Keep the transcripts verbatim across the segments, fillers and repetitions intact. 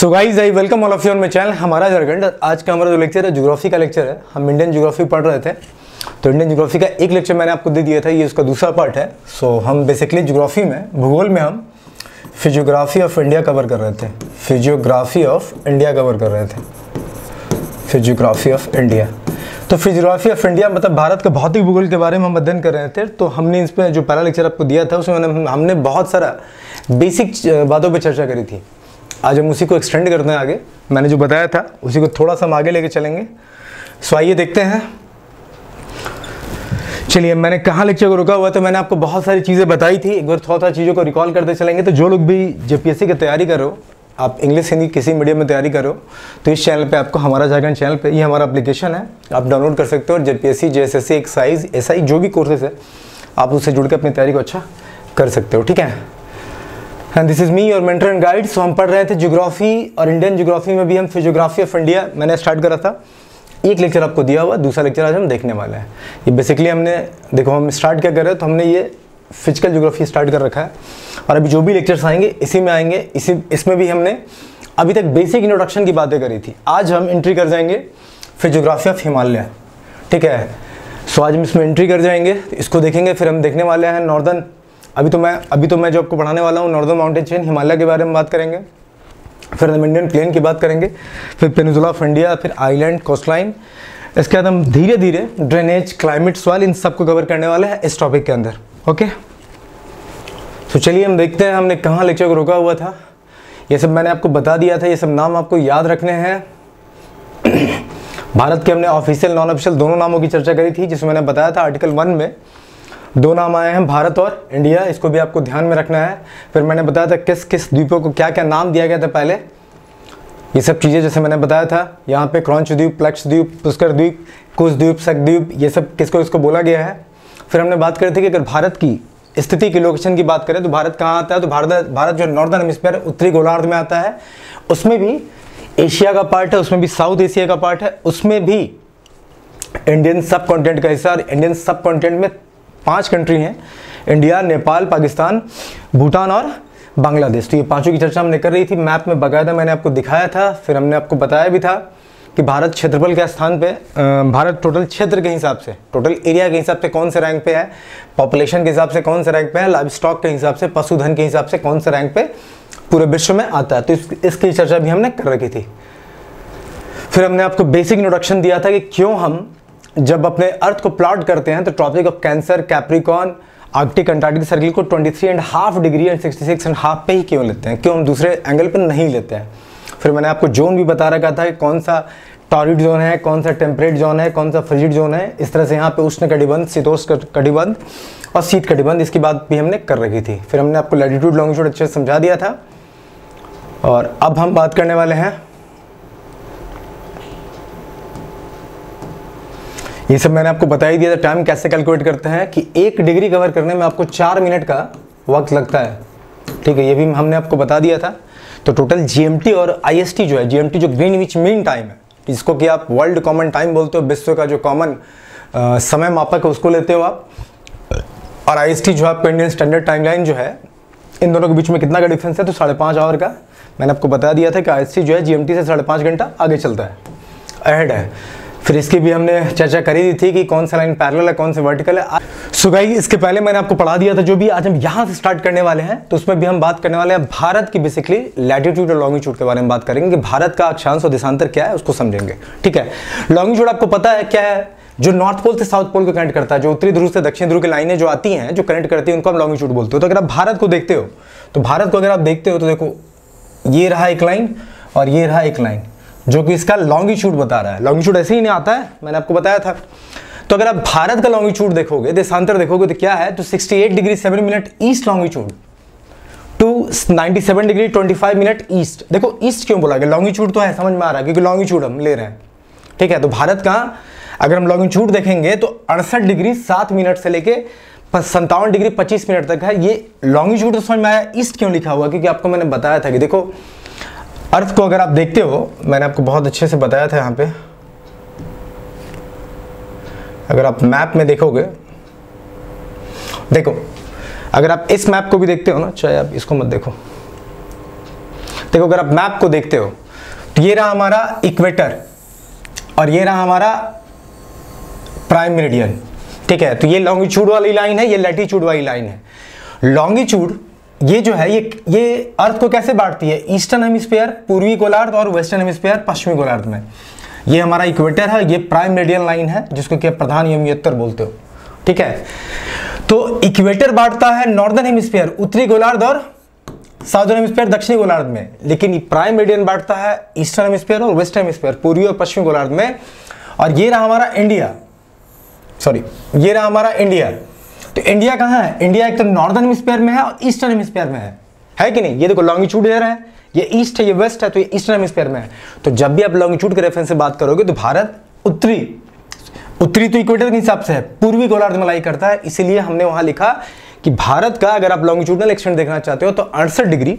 So guys I welcome all of you on my channel हमारा झारखंड। आज का हमारा जो लेक्चर है ज्योग्राफी का लेक्चर है। हम इंडियन ज्योग्राफी पढ़ रहे थे, तो इंडियन ज्योग्राफी का एक लेक्चर मैंने आपको दे दिया था, ये उसका दूसरा पार्ट है। सो so, हम बेसिकली ज्योग्राफी में भूगोल में हम फिजियोग्राफी ऑफ इंडिया कवर कर रहे थे फिजियोग्राफी ऑफ इंडिया कवर कर रहे थे फिजियोग्राफी ऑफ इंडिया। तो फिजियोग्राफी ऑफ इंडिया मतलब भारत का भौतिक भूगोल के बारे में हम अध्ययन कर रहे थे। तो हमने इस पर जो पहला लेक्चर आपको दिया था उसमें हमने बहुत सारा बेसिक बातों पर चर्चा करी थी। आज हम उसी को एक्सटेंड करते हैं आगे, मैंने जो बताया था उसी को थोड़ा सा हम आगे लेके चलेंगे। सो आइए देखते हैं। चलिए, मैंने कहाँ लेक्चर को रुका हुआ, तो मैंने आपको बहुत सारी चीज़ें बताई थी। एक बार थोड़ा थोड़ा चीज़ों को रिकॉल करते चलेंगे। तो जो लोग भी जेपीएससी की तैयारी कर रहे हो, आप इंग्लिश हिंदी किसी मीडियम में तैयारी कर रहे हो, तो इस चैनल पे आपको हमारा झारखंड चैनल पे ये हमारा एप्लीकेशन है, आप डाउनलोड कर सकते हो। और जेपीएससी जेएसएससी एक्साइज एसआई जो भी कोर्सेज है आप उससे जुड़ के अपनी तैयारी को अच्छा कर सकते हो। ठीक है, and this is me your mentor and guide. So हम पढ़ रहे थे ज्योग्राफी, और इंडियन ज्योग्राफी में भी हम फिजियोग्राफी ऑफ इंडिया मैंने स्टार्ट करा था। एक लेक्चर आपको दिया हुआ, दूसरा लेक्चर आज हम देखने वाले हैं। ये बेसिकली हमने देखो हम स्टार्ट क्या कर रहे हैं, तो हमने ये फिजिकल ज्योग्राफी स्टार्ट कर रखा है, और अभी जो भी लेक्चर्स आएंगे इसी में आएंगे। इसी इसमें भी हमने अभी तक बेसिक इंट्रोडक्शन की बातें करी थी। आज हम एंट्री कर जाएंगे फिजियोग्राफी ऑफ हिमालय। ठीक है, सो आज हम इसमें एंट्री कर जाएंगे, इसको देखेंगे। फिर हम देखने वाले हैं नॉर्दर्न, अभी तो मैं अभी तो मैं जो आपको पढ़ाने वाला हूँ नॉर्दर्न माउंटेन चेन हिमालय के बारे में बात करेंगे। फिर हम इंडियन प्लेन की बात करेंगे, फिर पेनिनसुला ऑफ इंडिया, फिर आइलैंड कोस्टलाइन। इसके बाद हम धीरे धीरे ड्रेनेज, क्लाइमेट, सॉइल, इन सबको कवर करने वाले हैं इस टॉपिक के अंदर। ओके, तो चलिए हम देखते हैं हमने कहाँ लेक्चर को रोका हुआ था। ये सब मैंने आपको बता दिया था, ये सब नाम आपको याद रखने हैं। भारत के हमने ऑफिशियल नॉन ऑफिशियल दोनों नामों की चर्चा करी थी, जिसमें मैंने बताया था आर्टिकल वन में दो नाम आए हैं, भारत और इंडिया। इसको भी आपको ध्यान में रखना है। फिर मैंने बताया था किस किस द्वीपों को क्या क्या नाम दिया गया था पहले, ये सब चीज़ें जैसे मैंने बताया था। यहाँ पे क्रॉन्च द्वीप, प्लक्ष द्वीप, पुष्कर द्वीप, कुश द्वीप, शक द्वीप, ये सब किसको इसको बोला गया है। फिर हमने बात करी थी कि अगर भारत की स्थिति की लोकेशन की बात करें तो भारत कहाँ आता है, तो भारत भारत जो नॉर्दर्न हेमिस्फीयर उत्तरी गोलार्ध में आता है, उसमें भी एशिया का पार्ट है, उसमें भी साउथ एशिया का पार्ट है, उसमें भी इंडियन सब कॉन्टिनेंट का हिस्सा। और इंडियन सब कॉन्टिनेंट में पांच कंट्री हैं, इंडिया, नेपाल, पाकिस्तान, भूटान और बांग्लादेश। तो ये पांचों की चर्चा हमने कर रही थी। मैप में बाकायदा मैंने आपको दिखाया था। फिर हमने आपको बताया भी था कि भारत क्षेत्रफल के स्थान पे, भारत टोटल क्षेत्र के हिसाब से, टोटल एरिया के हिसाब से कौन से रैंक पे है, पॉपुलेशन के हिसाब से कौन से रैंक पे है, लाइव स्टॉक के हिसाब से, पशुधन के हिसाब से कौन से रैंक पे पूरे विश्व में आता है। तो इस, इसकी चर्चा भी हमने कर रखी थी। फिर हमने आपको बेसिक इंट्रोडक्शन दिया था कि क्यों हम जब अपने अर्थ को प्लॉट करते हैं तो tropic of cancer, Capricorn, Arctic, Antarctic circle को तेईस पॉइंट पाँच डिग्री एंड छियासठ पॉइंट पाँच पे ही क्यों लेते हैं, क्यों हम दूसरे एंगल पर नहीं लेते हैं। फिर मैंने आपको जोन भी बता रखा था कि कौन सा टॉरिड जोन है, कौन सा टेम्परेट जोन है, कौन सा फ्रिजिड जोन है। इस तरह से यहाँ पे उष्ण कटिबंध, शीतोष्ण कटिबंध और शीत कटिबंध, इसकी बात भी हमने कर रखी थी। फिर हमने आपको लैटिट्यूड, लॉन्गिट्यूड अच्छे से समझा दिया था। और अब हम बात करने वाले हैं, ये सब मैंने आपको बता ही दिया था, टाइम कैसे कैलकुलेट करते हैं कि एक डिग्री कवर करने में आपको चार मिनट का वक्त लगता है। ठीक है, ये भी हमने आपको बता दिया था। तो टोटल जीएमटी और आईएसटी जो है, जीएमटी जो ग्रीनविच मीन टाइम है, जिसको कि आप वर्ल्ड कॉमन टाइम बोलते हो, विश्व का जो कॉमन समय मापक है उसको लेते हो आप, और आईएसटी जो आपका इंडियन स्टैंडर्ड टाइम लाइन जो है, इन दोनों के बीच में कितना का डिफ्रेंस है, तो साढ़े पाँच आवर का। मैंने आपको बता दिया था कि आईएसटी जो है जीएमटी से साढ़े पाँच घंटा आगे चलता है, अहेड है। फिर इसकी भी हमने चर्चा करी दी थी कि कौन सा लाइन पैरेलल है, कौन से वर्टिकल है। सो गाइस, इसके पहले मैंने आपको पढ़ा दिया था जो भी आज हम यहाँ से स्टार्ट करने वाले हैं, तो उसमें भी हम बात करने वाले हैं भारत की बेसिकली लैटिट्यूड और लॉन्गिट्यूड के बारे में बात करेंगे कि भारत का अक्षांश और देशांतर क्या है, उसको समझेंगे। ठीक है, लॉन्गिट्यूड आपको पता है क्या है, जो नॉर्थ पोल से साउथ पोल को कनेक्ट करता है, जो उत्तरी ध्रुव से दक्षिण ध्रुव की लाइनें जो आती हैं, जो कनेक्ट करती हैं, उनको हम लॉन्गिट्यूड बोलते हो। तो अगर आप भारत को देखते हो, तो भारत को अगर आप देखते हो तो देखो ये रहा एक लाइन और ये रहा एक लाइन, जो कि इसका लॉन्गिट्यूड बता रहा है। लॉन्गिट्यूड ऐसे ही नहीं आता है, मैंने आपको बताया था। तो अगर आप भारत का लॉन्गिट्यूड देखोगे, देशांतर देखोगे, तो क्या है, तो अड़सठ डिग्री सात मिनट ईस्ट लॉन्गिट्यूड टू सत्तानवे डिग्री पच्चीस मिनट ईस्ट। देखो ईस्ट क्यों बोला गया, लॉन्गिट्यूड तो है, समझ में आ रहा है, क्योंकि लॉन्गिट्यूड हम ले रहे हैं। ठीक है, तो भारत का अगर हम लॉन्गिट्यूड देखेंगे तो अड़सठ डिग्री सात मिनट से लेकर सत्तावन डिग्री पच्चीस मिनट तक है। ये लॉन्गिट्यूड तो समझ में आया। ईस्ट क्यों लिखा हुआ, क्योंकि आपको मैंने बताया था कि देखो अर्थ को अगर आप देखते हो, मैंने आपको बहुत अच्छे से बताया था यहाँ पे, अगर आप मैप में देखोगे, देखो अगर आप इस मैप को भी देखते हो ना, चाहे आप इसको मत देखो, देखो अगर आप मैप को देखते हो तो ये रहा हमारा इक्वेटर और ये रहा हमारा प्राइम मेरिडियन, ठीक है। तो ये लॉन्गिट्यूड वाली लाइन है, ये लैटीट्यूड वाली लाइन है। लॉन्गिट्यूड ये जो है ये ये अर्थ को कैसे बांटती है, ईस्टर्न हेमिस्फीयर, पूर्वी गोलार्ध और वेस्टर्न हेमिस्फीयर, पश्चिमी गोलार्ध में। ये हमारा इक्वेटर है, ये प्राइम मेरिडियन लाइन है जिसको कि प्रधान यमी उत्तर बोलते हो, ठीक है। तो इक्वेटर बांटता है नॉर्दर्न हेमिस्फीयर, उत्तरी गोलार्ध और साउदर्न हेमिस्फीयर, दक्षिणी गोलार्ध में। लेकिन प्राइम मेरिडियन बांटता है ईस्टर्न हेमिस्फीयर और वेस्टर्न हेमिस्फीयर, पूर्वी और पश्चिमी गोलार्ध में। और ये रहा हमारा इंडिया, सॉरी ये रहा हमारा इंडिया। तो इंडिया कहाँ है? इंडिया एक तो नॉर्दर्न हेमिस्फीयर में है और ईस्टर्न हेमिस्फीयर में है, है कि नहीं। ये देखो लॉन्गिट्यूड दे रहा है, ये ईस्ट है, ये वेस्ट है, तो ये ईस्टर्न हेमिस्फीयर में है। तो जब भी आप लॉन्गिट्यूड के रेफरेंस से बात करोगे तो भारत उत्तरी उत्तरी तो इक्वेटर के हिसाब से है, पूर्वी गोलार्ध में लाई करता है। इसीलिए हमने वहां लिखा कि भारत का अगर आप लॉन्गिट्यूडनल एक्सटेंट देखना चाहते हो तो अड़सठ डिग्री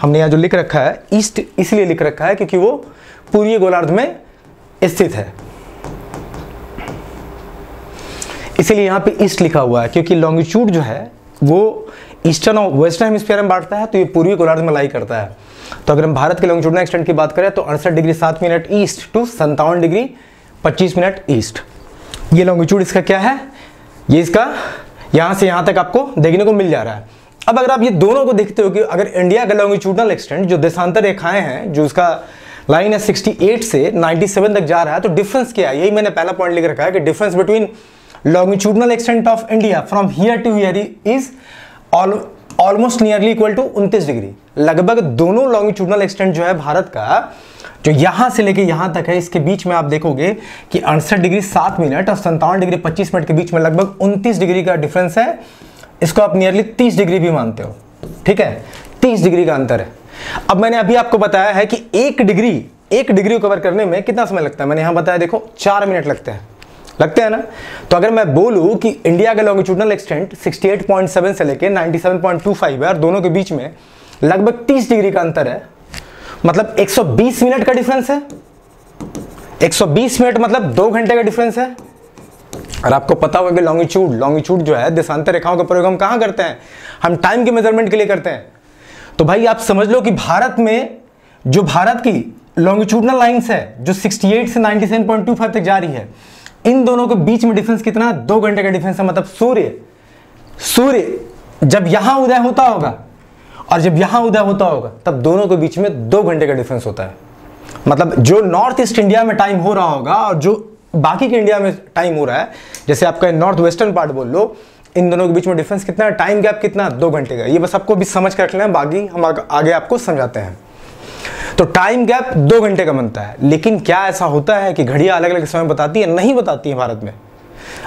हमने यहाँ जो लिख रखा है ईस्ट, इसलिए लिख रखा है क्योंकि वो पूर्वी गोलार्ध में स्थित है। इसीलिए यहाँ पे ईस्ट लिखा हुआ है क्योंकि लॉन्गिट्यूड जो है वो ईस्टर्न और वेस्टर्न हेमिस्फीयर में बांटता है, तो ये पूर्वी गोलार्ध में लाई करता है। तो अगर हम भारत के लॉन्गिट्यूडनल एक्सटेंट की बात करें तो अड़सठ डिग्री सात मिनट ईस्ट टू सत्तावन डिग्री पच्चीस मिनट ईस्ट। ये लॉन्गिट्यूड इसका क्या है, ये इसका यहाँ से यहाँ तक आपको देखने को मिल जा रहा है। अब अगर आप ये दोनों को देखते हो कि अगर इंडिया का लॉन्गिट्यूडनल एक्सटेंट जो देशांतर रेखाएं हैं, जो उसका लाइन है अड़सठ से सत्तानवे तक जा रहा है, तो डिफरेंस क्या है, यही मैंने पहला पॉइंट लिख रखा है कि difference between longitudinal extent of India from here to here is almost nearly equal to उनतीस डिग्री। लगभग दोनों लॉन्गिट्यूडनल एक्सटेंट जो है भारत का, जो यहाँ से लेके यहाँ तक है, इसके बीच में आप देखोगे कि अड़सठ डिग्री सात मिनट और सत्तावन डिग्री पच्चीस मिनट के बीच में लगभग उनतीस डिग्री का डिफरेंस है। इसको आप नियरली तीस डिग्री भी मानते हो, ठीक है, तीस डिग्री का अंतर है। अब मैंने अभी आपको बताया है कि एक डिग्री एक डिग्री को कवर करने में कितना समय लगता है। मैंने यहाँ बताया, देखो चार मिनट लगते हैं लगते हैं ना। तो अगर मैं बोलूँ कि इंडिया का लॉन्गिट्यूडनल एक्सटेंट अड़सठ पॉइंट सात से लेके सत्तानवे पॉइंट दो पाँच है और दोनों के बीच में लगभग तीस डिग्री का अंतर है, मतलब एक सौ बीस मिनट का डिफरेंस है। एक सौ बीस मिनट मतलब दो घंटे का डिफरेंस है। और आपको पता होगा कि लॉन्गिट्यूड लॉन्गिट्यूड जो है देशांतर रेखाओं का प्रयोग हम कहाँ करते हैं, हम टाइम के मेजरमेंट के लिए करते हैं। तो भाई आप समझ लो कि भारत में जो भारत की लॉन्गिट्यूडनल लाइन्स है जो अड़सठ से सत्तानवे पॉइंट दो पाँच तक जा रही है, इन दोनों के बीच में डिफरेंस कितना, दो घंटे का डिफरेंस है। मतलब सूर्य सूर्य जब यहां उदय होता होगा और जब यहां उदय होता होगा तब दोनों के बीच में दो घंटे का डिफरेंस होता है। मतलब जो नॉर्थ ईस्ट इंडिया में टाइम हो रहा होगा और जो बाकी के इंडिया में टाइम हो रहा है, जैसे आपका नॉर्थ वेस्टर्न पार्ट बोल लो, इन दोनों के बीच में डिफरेंस कितना है, टाइम गैप कितना, दो घंटे का। ये बस आपको भी समझ कर रखना है, बाकी हम आगे आपको समझाते हैं। तो टाइम गैप दो घंटे का बनता है। लेकिन क्या ऐसा होता है कि घड़ियां अलग अलग समय बताती है? नहीं बताती है। भारत में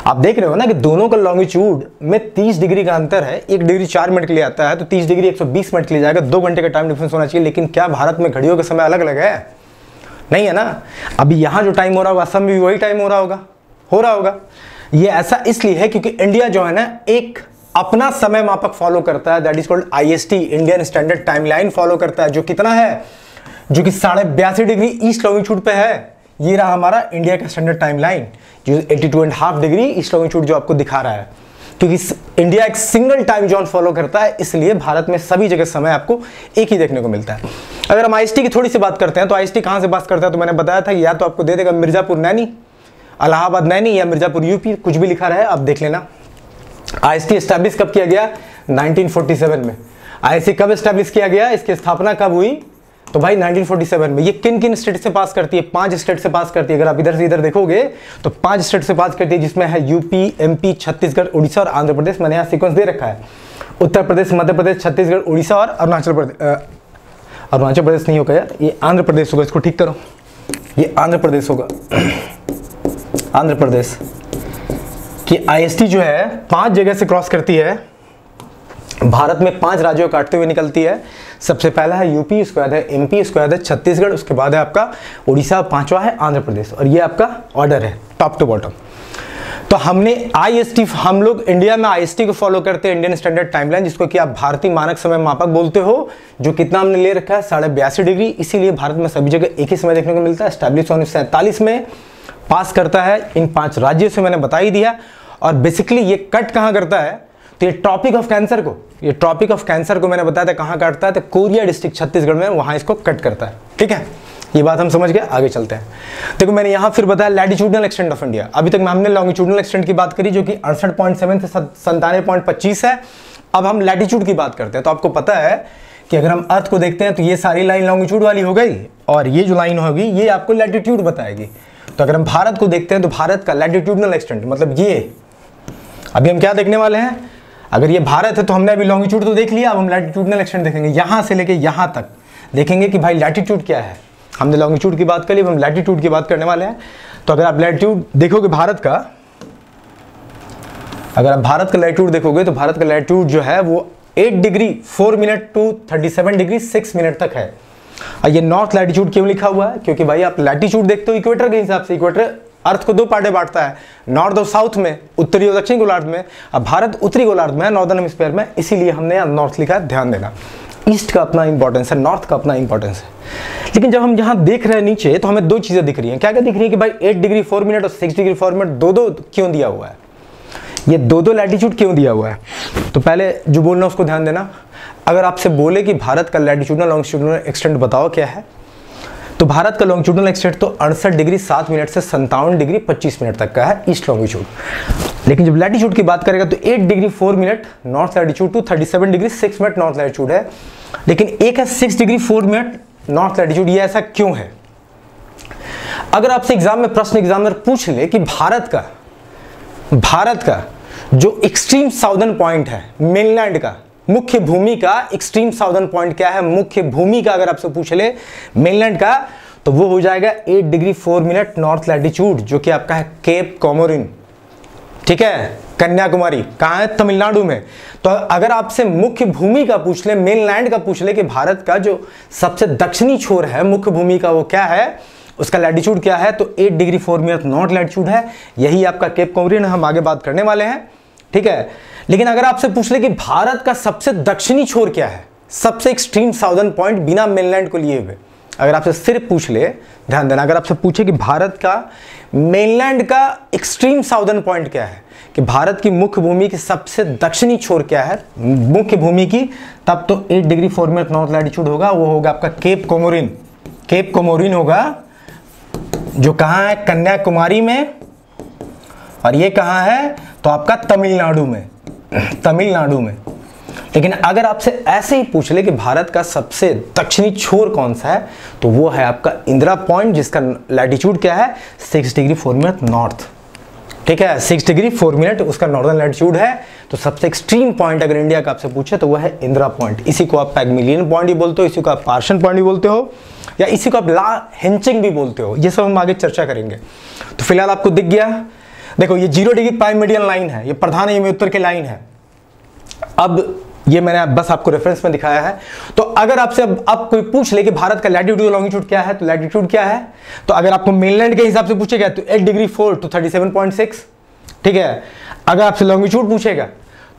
आप देख रहे हो ना कि दोनों का लॉन्गिट्यूड में तीस डिग्री का अंतर है। एक डिग्री चार मिनट के लिए आता है तो तीस डिग्री एक सौ बीस मिनट के लिए जाएगा, दो घंटे का टाइम डिफरेंस होना चाहिए। लेकिन क्या भारत में घड़ियों का समय अलग अलग है? नहीं है ना। अभी यहाँ जो टाइम हो रहा होगा असम में भी वही टाइम हो रहा होगा हो रहा होगा ये ऐसा इसलिए है क्योंकि इंडिया जो है ना एक अपना समय मापक फॉलो करता है, that is called I S T, Indian standard time line follow करता है, जो कितना है, जो कि साढ़े बयासी डिग्री ईस्ट लॉन्गिट्यूड पे है। ये रहा हमारा इंडिया का स्टैंडर्ड टाइम लाइन जो बयासी पॉइंट पाँच डिग्री ईस्ट लॉन्गिट्यूड जो आपको दिखा रहा है, क्योंकि इंडिया एक सिंगल टाइम जोन फॉलो करता है, इसलिए भारत में सभी जगह समय आपको एक ही देखने को मिलता है। अगर हम आईएसटी की थोड़ी सी बात करते हैं तो आईएसटी कहाँ से बात करता है, तो मैंने बताया था या तो आपको दे देगा मिर्जापुर नैनी, इलाहाबाद नैनी या मिर्जापुर यूपी, कुछ भी लिखा रहा है आप देख लेना। आईएसटी एस्टैब्लिश कब किया गया? नाइनटीन फोर्टी सेवन में। आईएसटी कब एस्टैब्लिश किया गया, इसकी स्थापना कब हुई, तो भाई नाइनटीन फोर्टी सेवन में। ये किन किन स्टेट से पास करती है? पांच स्टेट से पास करती है। अगर आप इधर से इधर देखोगे तो पांच स्टेट से पास करती है, जिसमें है यूपी, एमपी, छत्तीसगढ़, उड़ीसा और आंध्र प्रदेश। मैंने यहाँ सीक्वेंस दे रखा है, उत्तर प्रदेश, मध्य प्रदेश, छत्तीसगढ़, उड़ीसा और अरुणाचल प्रदेश। अरुणाचल प्रदेश नहीं होगा यार, ये आंध्र प्रदेश होगा, इसको ठीक करो, ये आंध्र प्रदेश होगा, आंध्र प्रदेश की आईएसटी जो है पांच जगह से क्रॉस करती है। भारत में पांच राज्यों काटते हुए निकलती है। सबसे पहला है यूपी, उसके बाद है एमपी, उसके बाद है छत्तीसगढ़, उसके बाद है आपका उड़ीसा, पांचवा है आंध्र प्रदेश। और ये आपका ऑर्डर है टॉप टू बॉटम। तो हमने आईएसटी, हम लोग इंडिया में आईएसटी को फॉलो करते हैं, इंडियन स्टैंडर्ड टाइमलाइन, जिसको कि आप भारतीय मानक समय मापक बोलते हो, जो कितना हमने ले रखा है साढ़े बयासी डिग्री। इसीलिए भारत में सभी जगह एक ही समय देखने को मिलता है। स्टैब्लिश उन्नीस सौ सैंतालीस में पास करता है इन पांच राज्यों से, मैंने बता ही दिया। और बेसिकली ये कट कहाँ करता है, तो ये ट्रॉपिक ऑफ कैंसर को ये ट्रॉपिक ऑफ कैंसर को मैंने बताया था कहाँ काटता है, तो कोरिया डिस्ट्रिक्ट छत्तीसगढ़ में, वहाँ इसको कट करता है। ठीक है, ये बात हम समझ गए, आगे चलते हैं। देखो मैंने यहाँ फिर बताया लैटिट्यूडनल एक्सटेंट ऑफ इंडिया। अभी तक हमने लॉन्गिट्यूडनल एक्सटेंट की बात करी जो कि अड़सठ पॉइंट सेवन से संतानवे पॉइंट पच्चीस है। अब हम लैटिट्यूड की बात करते हैं। तो आपको पता है कि अगर हम अर्थ को देखते हैं तो ये सारी लाइन लॉन्गिट्यूड वाली हो गई और ये जो लाइन होगी ये आपको लैटिट्यूड बताएगी। तो अगर हम भारत को देखते हैं तो भारत का लैटिट्यूडनल एक्सटेंट मतलब ये, अभी हम क्या देखने वाले हैं, अगर ये भारत है तो हमने अभी लॉन्गिट्यूड तो देख लिया, अब हम लैटिट्यूडनल एक्सटेंट देखेंगे, यहाँ से लेके यहाँ तक देखेंगे कि भाई लैटिट्यूड क्या है। हमने लॉन्गिट्यूड की बात कर ली, अब हम लैटिट्यूड की बात करने वाले हैं। तो अगर आप लैटिट्यूड देखोगे भारत का, अगर आप भारत का लैटिट्यूड देखोगे तो भारत का लैटिट्यूड जो है वो eight degree four minute to thirty seven degree six minute तक है। और ये नॉर्थ लैटिट्यूड क्यों लिखा हुआ है, क्योंकि भाई आप लैटिट्यूड देखते हो इक्वेटर के हिसाब से। इक्वेटर अर्थ को दो पार्टे बांटता है, नॉर्थ और साउथ में, उत्तरी और दक्षिण गोलार्ध में। अब भारत उत्तरी गोलार्ध में है, नॉर्दर्न हेमिस्फीयर में, इसीलिए हमने यहाँ नॉर्थ लिखा है। ध्यान देना, ईस्ट का अपना इंपॉर्टेंस है, नॉर्थ का अपना इंपॉर्टेंस है। लेकिन जब हम यहाँ देख रहे हैं नीचे तो हमें दो चीज़ें दिख रही हैं। क्या क्या दिख रही है कि भाई एट डिग्री फोर मिनट और सिक्स डिग्री फोर मिनट दो दो क्यों दिया हुआ है, ये दो दो लैटिट्यूड क्यों दिया हुआ है। तो पहले जो बोलना उसको ध्यान देना। अगर आपसे बोले कि भारत का लैटिट्यूडनल लॉन्गिट्यूडनल एक्सटेंट बताओ क्या है, तो भारत का लॉन्गिट्यूडनल एक्सटेंट तो अड़सठ डिग्री सात मिनट से संतावन डिग्री पच्चीस मिनट तक का है ईस्ट लॉन्गिट्यूड। लेकिन जब लैटिट्यूड की बात करेगा तो eight degree four minute north latitude to thirty seven degree six minute north latitude है, लेकिन एक है six degree four minute north latitude. ये ऐसा क्यों है? अगर आपसे एग्जाम में प्रश्न एग्जामिनर पूछ ले कि भारत का भारत का जो एक्सट्रीम साउदर्न पॉइंट है, मेनलैंड का मुख्य भूमि का एक्सट्रीम साउदर्न पॉइंट क्या है, मुख्य भूमि का अगर आपसे पूछ ले मेनलैंड का, तो वो हो जाएगा eight degree four minute north latitude, जो कि आपका है केप कोमोरिन। ठीक है, कन्याकुमारी कहाँ है, तमिलनाडु में। तो अगर आपसे मुख्य भूमि का पूछ ले, मेनलैंड का पूछ ले कि भारत का जो सबसे दक्षिणी छोर है मुख्य भूमि का वो क्या है, उसका लैटिट्यूड क्या है, तो eight degree four minute north latitude है। यही आपका केप कोमोरिन, हम आगे बात करने वाले हैं। ठीक है, लेकिन अगर आपसे पूछ ले कि भारत का सबसे दक्षिणी छोर क्या है, सबसे एक्सट्रीम साउदर्न पॉइंट बिना मेनलैंड को लिए हुए, अगर आपसे सिर्फ पूछ ले, ध्यान देना, अगर आपसे पूछे कि भारत का मेनलैंड का एक्सट्रीम साउदर्न पॉइंट क्या है, कि भारत की मुख्य भूमि की सबसे दक्षिणी छोर क्या है मुख्य भूमि की, तब तो eight degree four minute north latitude होगा, वो होगा आपका केप कोमोरिन। केप कोमोरिन होगा जो कहाँ है, कन्याकुमारी में, और ये कहाँ है तो आपका तमिलनाडु में, तमिलनाडु में। लेकिन अगर आपसे ऐसे ही पूछ ले कि भारत का सबसे दक्षिणी छोर कौन सा है, तो वो है आपका इंदिरा पॉइंट, जिसका लैटिट्यूड क्या है, six degree four minute north. ठीक है, सिक्स डिग्री फोर मिनट उसका नॉर्दर्न लैटिट्यूड है। तो सबसे एक्सट्रीम पॉइंट अगर इंडिया का आपसे पूछे तो वो है इंदिरा पॉइंट। इसी को आप पैगमिलियन पॉइंट भी बोलते हो, इसी को आप पार्शन पॉइंट भी बोलते हो, या इसी को आप ला हेंचिंग भी बोलते हो। ये सब हम आगे चर्चा करेंगे। तो फिलहाल आपको दिख गया। देखो ये zero degree prime meridian line है, ये प्रधान हिम उत्तर की लाइन है। अब ये मैंने बस आपको रेफरेंस में दिखाया है। तो अगर आपसे अब आप कोई पूछ ले कि भारत का लैटिट्यूड लॉन्गिट्यूड क्या है, तो लैटिट्यूड क्या है, तो अगर आपको मेनलैंड के हिसाब से पूछेगा तो eight degree four to thirty seven point six. ठीक है, अगर आपसे लॉन्गिट्यूड पूछेगा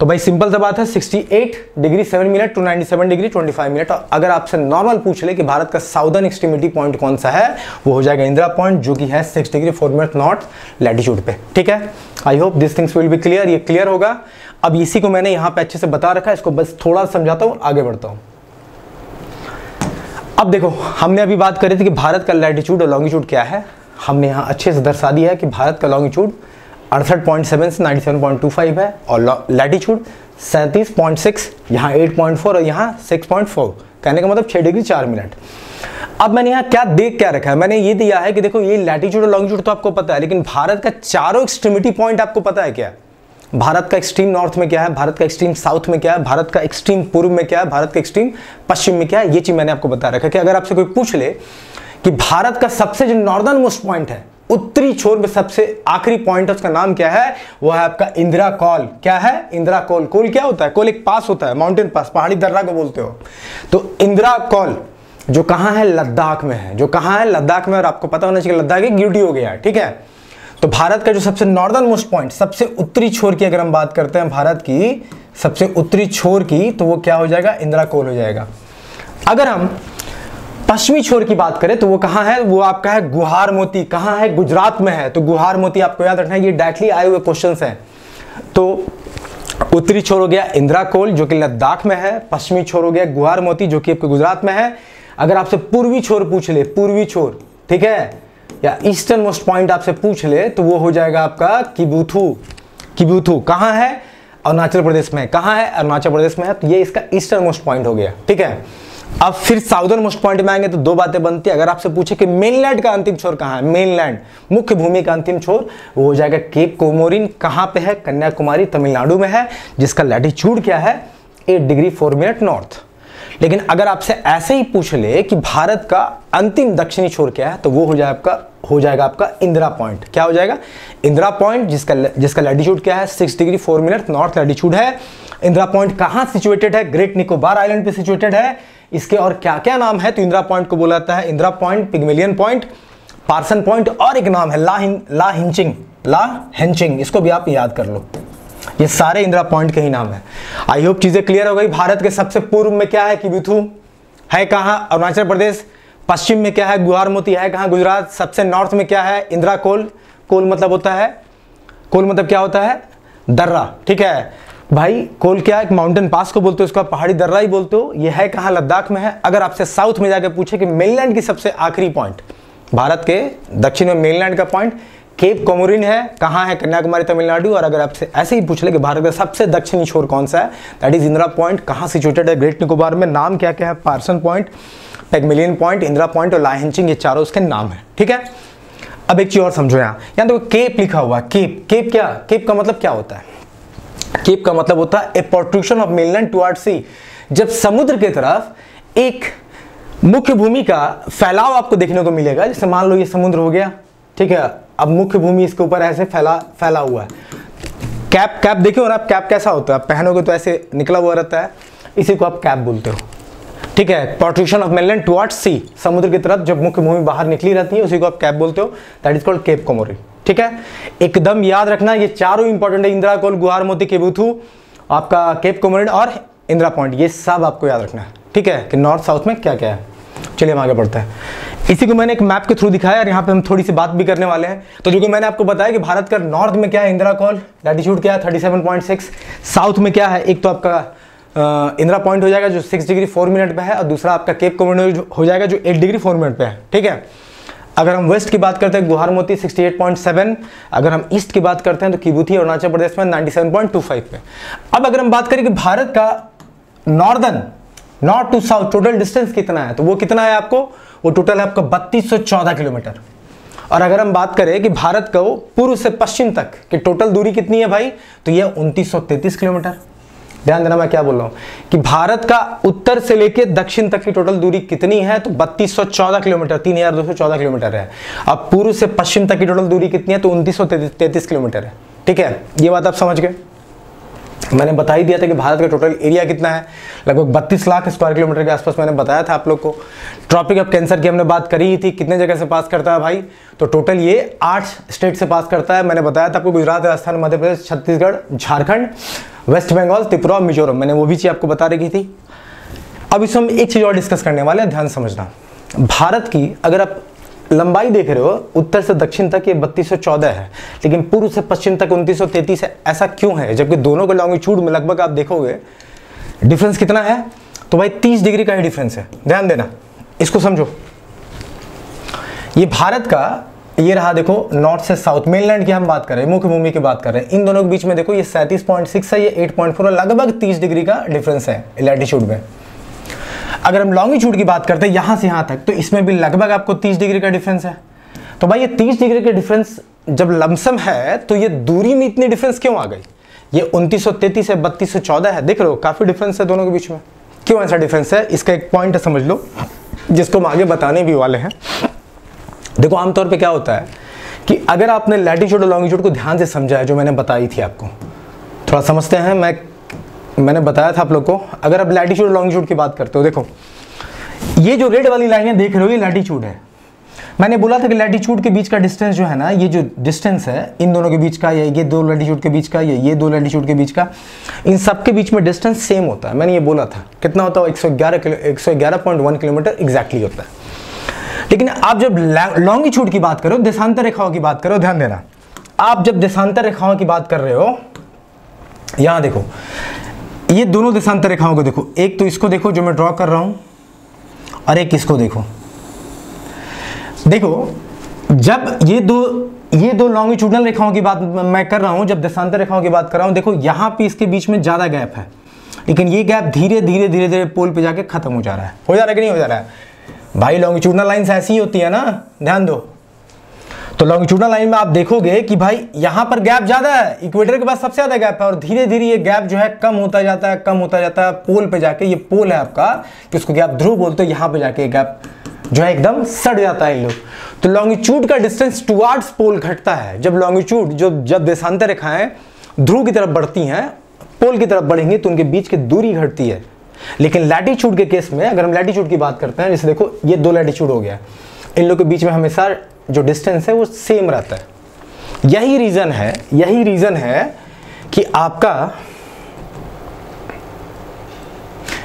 तो भाई सिंपल सा बात है, sixty eight degree seven minute to ninety seven degree twenty five minute. और अगर आपसे नॉर्मल पूछ ले कि भारत का साउदर्न एक्सट्रीमिटी पॉइंट कौन सा है, वो हो जाएगा इंदिरा पॉइंट, जो कि है six degree four minute north latitude पे। ठीक है, I hope this things will be clear. ये क्लियर होगा। अब इसी को मैंने यहाँ पे अच्छे से बता रखा है, इसको बस थोड़ा समझाता हूँ, आगे बढ़ता हूँ। अब देखो, हमने अभी बात करी थी कि भारत का लैटिट्यूड और लॉन्गिट्यूड क्या है। हमने यहाँ अच्छे से दर्शा दिया है कि भारत का लॉन्गिट्यूड अड़सठ पॉइंट सेवन से ninety seven point two five है, और लैटिट्यूड सैंतीस पॉइंट सिक्स, यहाँ एट पॉइंट फोर और यहाँ सिक्स पॉइंट फोर, कहने का मतलब छह डिग्री चार मिनट। अब मैंने यहाँ क्या देख क्या रखा है, मैंने ये दिया है कि देखो ये लैटिट्यूड और लॉन्गिट्यूड तो आपको पता है, लेकिन भारत का चारों एक्सट्रीमिटी पॉइंट आपको पता है क्या है? भारत का एक्सट्रीम नॉर्थ में क्या है, भारत का एक्सट्रीम साउथ में क्या है, भारत का एक्सट्रीम पूर्व में क्या है, भारत का एक्सट्रीम पश्चिम में क्या है। ये चीज़ मैंने आपको बता रखा है कि अगर आपसे कोई पूछ ले कि भारत का सबसे जो नॉर्दर्न मोस्ट पॉइंट है, उत्तरी छोर में सबसे आखिरी पॉइंट है, उसका नाम क्या है, वो है आपका इंदिरा कॉल। क्या है, इंदिरा कॉल। कॉल क्या होता है? कॉल एक पास होता है, माउंटेन पास, पहाड़ी दर्रा को बोलते हो। तो इंदिरा कॉल जो कहाँ है, लद्दाख में है, जो कहाँ है, लद्दाख में। और आपको पता होना चाहिए लद्दाख एक गिटी हो गया है। ठीक है, तो भारत का जो सबसे नॉर्दर्न मोस्ट पॉइंट, सबसे उत्तरी छोर की अगर हम बात करते हैं भारत की सबसे उत्तरी छोर की, तो वो क्या हो जाएगा, इंदिरा कॉल हो जाएगा। अगर हम पश्चिमी छोर की बात करें तो वो कहाँ है, वो आपका है गुहार मोती। कहाँ है, गुजरात में है। तो गुहार मोती आपको याद रखना है, ये डायरेक्टली आए हुए क्वेश्चंस हैं। तो उत्तरी छोर हो गया इंदिरा कोल जो कि लद्दाख में है, पश्चिमी छोर हो गया गुहार मोती जो कि आपके गुजरात में है। अगर आपसे पूर्वी छोर पूछ ले, पूर्वी छोर ठीक है, या ईस्टर्न मोस्ट पॉइंट आपसे पूछ ले तो वो हो जाएगा आपका किबूथू। किबूथू कहाँ है? अरुणाचल प्रदेश में। कहाँ है? अरुणाचल प्रदेश में है, तो ये इसका ईस्टर्न मोस्ट पॉइंट हो गया। ठीक है, अब फिर साउदर्न मोस्ट पॉइंट में आएंगे तो दो बातें बनती है। अगर आपसे पूछे कि मेनलैंड का अंतिम छोर कहाँ है, मेनलैंड मुख्य भूमि का अंतिम छोर, वो हो जाएगा केप कोमोरिन। कहाँ पे है? कन्याकुमारी तमिलनाडु में है, जिसका लैटिट्यूड क्या है, eight degree four minute north. लेकिन अगर आपसे ऐसे ही पूछ ले कि भारत का अंतिम दक्षिणी छोर क्या है, तो वो हो जाए आपका हो जाएगा आपका इंदिरा पॉइंट। क्या हो जाएगा? इंदिरा पॉइंट, जिसका जिसका लैटिट्यूड क्या है, six degree four minute north latitude है। इंदिरा पॉइंट कहाँ सिचुएटेड है? ग्रेट निकोबार आइलैंड पे सिचुएटेड है। इसके और क्या क्या नाम है, तो इंदिरा पॉइंट को बोला जाता है Indira point, Pygmalion point, Parson point, और एक नाम है ला ला हिंचिंग ला हिंचिंग इसको भी आप याद कर लो। ये सारे इंदिरा पॉइंट के ही नाम है। आई होप चीजें क्लियर हो गई। भारत के सबसे पूर्व में क्या है? किबूथू है। कहाँ? अरुणाचल प्रदेश। पश्चिम में क्या है? गुहार मोती है। कहाँ? गुजरात। सबसे नॉर्थ में क्या है? इंदिरा कोल। कोल मतलब होता है कोल मतलब क्या होता है? दर्रा। ठीक है भाई, कोल क्या है? एक माउंटेन पास को बोलते हो, इसका पहाड़ी दर्रा ही बोलते हो। यह है कहाँ? लद्दाख में है। अगर आपसे साउथ में जाकर पूछे कि मेनलैंड की सबसे आखिरी पॉइंट, भारत के दक्षिण में मेनलैंड का पॉइंट केप कोमोरिन है। कहाँ है? कन्याकुमारी तमिलनाडु। और अगर आपसे ऐसे ही पूछ ले कि भारत का सबसे दक्षिणी छोर कौन सा है, दैट इज इंदिरा पॉइंट। कहाँ सिचुएटेड है? ग्रेट निकोबार में। नाम क्या क्या है? Parson point, Pygmalion point, Indira point और लाहिंचिंग, ये चारों उसके नाम है। ठीक है, अब एक चीज और समझो, यहाँ यहाँ देखो केप लिखा हुआ है। केप केप क्या केप का मतलब क्या होता है? केप का मतलब होता है a protrusion of mainland towards sea. जब समुद्र के तरफ एक मुख्य भूमि का फैलाव आपको देखने को मिलेगा, जैसे मान लो ये समुद्र हो गया, ठीक है, अब मुख्य भूमि इसके ऊपर ऐसे फैला फैला हुआ है। कैप कैप देखे हो ना आप, कैप कैसा होता है? आप पहनोगे तो ऐसे निकला हुआ रहता है, इसी को आप कैप बोलते हो। ठीक है, protrusion of mainland towards sea, समुद्र की तरफ जब मुख्य भूमि बाहर निकली रहती है उसी को आप कैप बोलते हो, that is called cap Comorin. ठीक है, एकदम याद रखना, ये चारों इंपॉर्टेंट है, इंदिरा कोल, गुहार मोती, किबूथू, आपका केप कोमोरिन और इंदिरा पॉइंट, ये सब आपको याद रखना है। ठीक है, कि नॉर्थ साउथ में क्या क्या है। चलिए हम आगे बढ़ते हैं। इसी को मैंने एक मैप के थ्रू दिखाया और यहाँ पे हम थोड़ी सी बात भी करने वाले हैं। तो जो कि मैंने आपको बताया कि भारत का नॉर्थ में क्या है? इंदिरा कोल, लैटिट्यूड क्या है? Thirty seven point six. South में क्या है? एक तो आपका इंदिरा पॉइंट हो जाएगा जो सिक्स डिग्री फोर मिनट पे है, और दूसरा आपका केप कोमोरिन हो जाएगा जो एट डिग्री फोर मिनट पे है। ठीक है, अगर हम वेस्ट की बात करते हैं गुहार मोती सिक्सटी एट पॉइंट सेवन। अगर हम ईस्ट की बात करते हैं तो किबूथू अरुणाचल प्रदेश में ninety seven point two five पे। अब अगर हम बात करें कि भारत का northern north to south total distance कितना है, तो वो कितना है आपको? वो टोटल है आपका बत्तीस सौ चौदह किलोमीटर। और अगर हम बात करें कि भारत का पूर्व से पश्चिम तक की टोटल दूरी कितनी है भाई, तो ये उनतीस सौ तैंतीस किलोमीटर। ध्यान देना मैं क्या बोल रहा हूँ कि भारत का उत्तर से लेके दक्षिण तक की टोटल दूरी कितनी है, तो बत्तीस सौ चौदह किलोमीटर, तीन हज़ार दो सौ चौदह किलोमीटर है। अब पूर्व से पश्चिम तक की टोटल दूरी कितनी है, तो उनतीस सौ तैंतीस किलोमीटर है। ठीक है, ये बात आप समझ गए। मैंने बता ही दिया था कि भारत का टोटल एरिया कितना है, लगभग बत्तीस लाख स्क्वायर किलोमीटर के आसपास। मैंने बताया था आप लोग को, ट्रॉपिक ऑफ कैंसर की हमने बात करी ही थी, कितने जगह से पास करता है भाई, तो टोटल ये आठ स्टेट से पास करता है। मैंने बताया था आपको गुजरात, राजस्थान, मध्य प्रदेश, छत्तीसगढ़, झारखंड, वेस्ट बंगाल, त्रिपुरा, मिजोरम, मैंने वो भी चीज़ आपको बता रखी थी। अब इसमें हम एक चीज़ और डिस्कस करने वाले हैं, ध्यान समझना। भारत की अगर आप लंबाई देख रहे हो, उत्तर से दक्षिण तक ये बत्तीस सौ चौदह है, लेकिन पूर्व से पश्चिम तक उनतीस सौ तैंतीस है। ऐसा क्यों है, जबकि दोनों के लॉन्गिट्यूड में लगभग आप देखोगे डिफरेंस कितना है, तो भाई तीस डिग्री का ही डिफरेंस है। ध्यान देना, इसको समझो। ये भारत का ये रहा, देखो नॉर्थ से साउथ, मेनलैंड की हम बात कर रहे हैं, मुख्य भूमि की बात कर रहे हैं, इन दोनों के बीच में देखो ये सैंतीस पॉइंट सिक्स है, ये एट पॉइंट फोर, लगभग तीस डिग्री का डिफरेंस है लैटिट्यूड में। अगर हम लॉन्गिट्यूड की बात करते हैं यहाँ से यहाँ तक, तो इसमें भी लगभग आपको तीस डिग्री का डिफरेंस है। तो भाई ये तीस डिग्री का डिफरेंस जब लमसम है, तो ये दूरी में इतनी डिफरेंस क्यों आ गई? ये उनतीस सौ तैंतीस है, बत्तीस सौ चौदह है, देख लो काफ़ी डिफरेंस है दोनों के बीच में। क्यों ऐसा डिफरेंस है, इसका एक पॉइंट समझ लो, जिसको हम आगे बताने भी वाले हैं। देखो आमतौर पे क्या होता है कि अगर आपने लैटिट्यूड और लॉन्गिट्यूड को ध्यान से समझा है, जो मैंने बताई थी आपको, थोड़ा समझते हैं। मैं मैंने बताया था आप लोग को, अगर आप लैटिट्यूड और लॉन्गिट्यूड की बात करते हो, देखो ये जो रेड वाली लाइनें देख रहे हो, ये लैटिट्यूड है। मैंने बोला था कि लैटिट्यूड के बीच का डिस्टेंस जो है ना, ये जो डिस्टेंस है इन दोनों के बीच का, या ये दो लैटिट्यूड के बीच का, या ये दो लैटिट्यूड के बीच का, इन सब के बीच में डिस्टेंस सेम होता है। मैंने ये बोला था कितना होता है, एक सौ ग्यारह किलो एक सौ ग्यारह पॉइंट वन किलोमीटर एग्जैक्टली होता है। लेकिन आप जब लॉन्गिट्यूड की बात करो, देशांतर रेखाओं की बात करो, ध्यान देना, आप जब देशांतर रेखाओं की बात कर रहे हो, यहाँ देखो ये दोनों देशांतर रेखाओं को देखो, एक तो इसको देखो जो मैं ड्रॉ कर रहा हूँ और एक इसको देखो। देखो जब ये दो ये दो लॉन्गिट्यूडनल रेखाओं की बात मैं कर रहा हूँ, जब देशांतर रेखाओं की बात कर रहा हूँ, देखो यहाँ पे इसके बीच में ज़्यादा गैप है, लेकिन ये गैप धीरे धीरे धीरे धीरे पोल पे जाके खत्म हो जा रहा है। हो जा रहा है कि नहीं हो जा रहा है भाई? लॉन्गिट्यूडनल लाइन्स ऐसी ही होती है ना, ध्यान दो। तो लॉन्गिट्यूडनल लाइन में आप देखोगे कि भाई यहाँ पर गैप ज़्यादा है, इक्वेटर के बाद सबसे ज़्यादा गैप है, और धीरे धीरे ये गैप जो है कम होता जाता है, कम होता जाता है, पोल पे जाके, ये पोल है आपका कि उसको गैप ध्रुव बोलते हो, यहाँ पे जाके गैप जो है एकदम सड़ जाता है इन लोग। तो लॉन्गिट्यूड का डिस्टेंस टुवार्ड्स पोल घटता है जब लॉन्गिट्यूड जो जब देशांतर रेखाएं ध्रुव की तरफ बढ़ती हैं, पोल की तरफ बढ़ेंगी तो उनके बीच की दूरी घटती है। लेकिन लैटिट्यूड के केस में अगर हम लैटिट्यूड की बात करते हैं, जैसे देखो ये दो लैटिट्यूड हो गया, इन लोग के बीच में हमेशा जो डिस्टेंस है वो सेम रहता है। यही रीजन है यही रीजन है कि आपका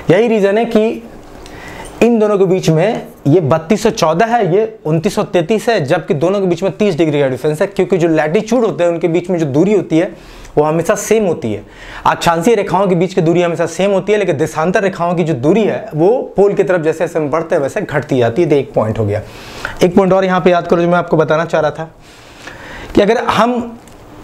यही रीजन है कि इन दोनों के बीच में ये बत्तीस सौ चौदह है, ये उनतीस सौ तैतीस है, जबकि दोनों के बीच में तीस डिग्री का डिफरेंस है, क्योंकि जो लैटिट्यूड होते हैं उनके बीच में जो दूरी होती है वो हमेशा सेम होती है। अक्षांशीय रेखाओं के बीच की दूरी हमेशा सेम होती है, लेकिन देशांतर रेखाओं की जो दूरी है वो पोल की तरफ जैसे जैसे हम बढ़ते हैं वैसे घटती जाती है। तो एक पॉइंट हो गया। एक पॉइंट और यहाँ पर याद करो जो मैं आपको बताना चाह रहा था कि अगर हम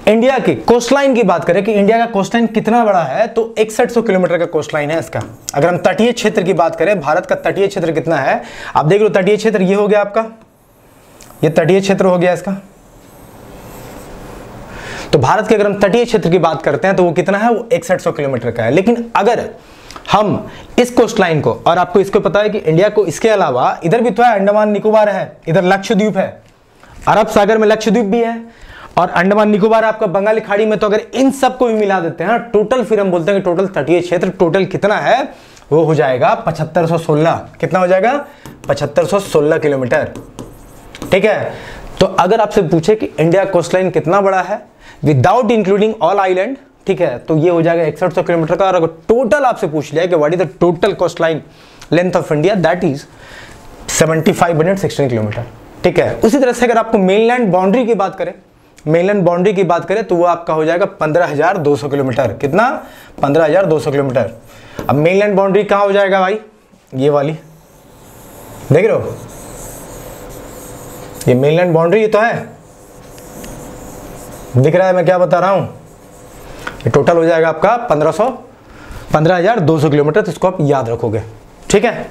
इंडिया के कोस्टलाइन की बात करें कि इंडिया का कोस्टलाइन कितना बड़ा है, तो इकसठ सौ किलोमीटर का कोस्टलाइन है इसका। अगर हम तटीय क्षेत्र की बात करें, भारत का तटीय क्षेत्र कितना है आप देख लो। तटीय क्षेत्र ये हो गया आपका, ये तटीय क्षेत्र हो गया इसका। तो भारत के अगर हम तटीय क्षेत्र की बात करते हैं तो वो कितना है, वो इकसठ सौ किलोमीटर का है। लेकिन अगर हम इस कोस्टलाइन को, और आपको इसको पता है कि इंडिया को इसके अलावा इधर भी तो है, अंडमान निकोबार है, इधर लक्षद्वीप है, अरब सागर में लक्षद्वीप भी है, और अंडमान निकोबार आपका बंगाली खाड़ी में। तो अगर इन सबको भी मिला देते हैं टोटल, फिर हम बोलते हैं कि टोटल तटीय क्षेत्र टोटल कितना है, वो हो जाएगा पचहत्तर सौ सोलह। कितना हो जाएगा? पचहत्तर सौ सोलह किलोमीटर। ठीक है। तो अगर आपसे पूछे कि इंडिया कोस्टलाइन कितना बड़ा है विदाउट इंक्लूडिंग ऑल आइलैंड, ठीक है, तो ये हो जाएगा इकसठ सौ किलोमीटर का। और अगर टोटल आपसे पूछ लिया कि what is the total coastline length of India, that is seventy five hundred sixteen kilometre. ठीक है। उसी तरह से अगर आपको मेनलैंड बाउंड्री की बात करें मेनलैंड बाउंड्री की बात करें तो वो आपका हो जाएगा पंद्रह हज़ार दो सौ किलोमीटर। कितना? पंद्रह हज़ार दो सौ किलोमीटर। अब मेनलैंड बाउंड्री कहाँ हो जाएगा भाई? ये वाली देख रहे हो, ये मेनलैंड बाउंड्री तो है, दिख रहा है मैं क्या बता रहा हूँ। ये टोटल हो जाएगा आपका पंद्रह हज़ार दो सौ किलोमीटर। तो इसको आप याद रखोगे। ठीक है।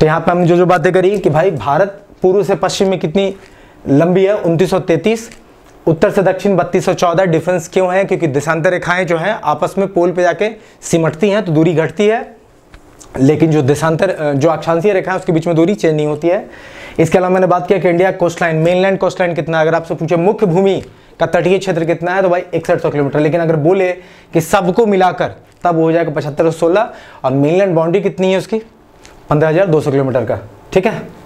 तो यहाँ पे हम जो जो बातें करी कि भाई भारत पूर्व से पश्चिम में कितनी लंबी है, उनतीस सौ तैतीस, उत्तर से दक्षिण बत्तीस सौ चौदह। डिफरेंस क्यों है? क्योंकि देशांतर रेखाएं जो हैं आपस में पोल पे जाके सिमटती हैं तो दूरी घटती है, लेकिन जो देशांतर जो अक्षांशीय रेखाएं उसके बीच में दूरी चेंज नहीं होती है। इसके अलावा मैंने बात किया कि इंडिया कोस्टलाइन, मेनलैंड कोस्टलाइन कितना है। अगर आपसे पूछे मुख्य भूमि का तटीय क्षेत्र कितना है तो भाई इकसठ सौ किलोमीटर। लेकिन अगर बोले कि सबको मिलाकर तब हो जाएगा पचहत्तर सौ सोलह और मेनलैंड बाउंड्री कितनी है उसकी, पंद्रह हज़ार दो सौ किलोमीटर का। ठीक है।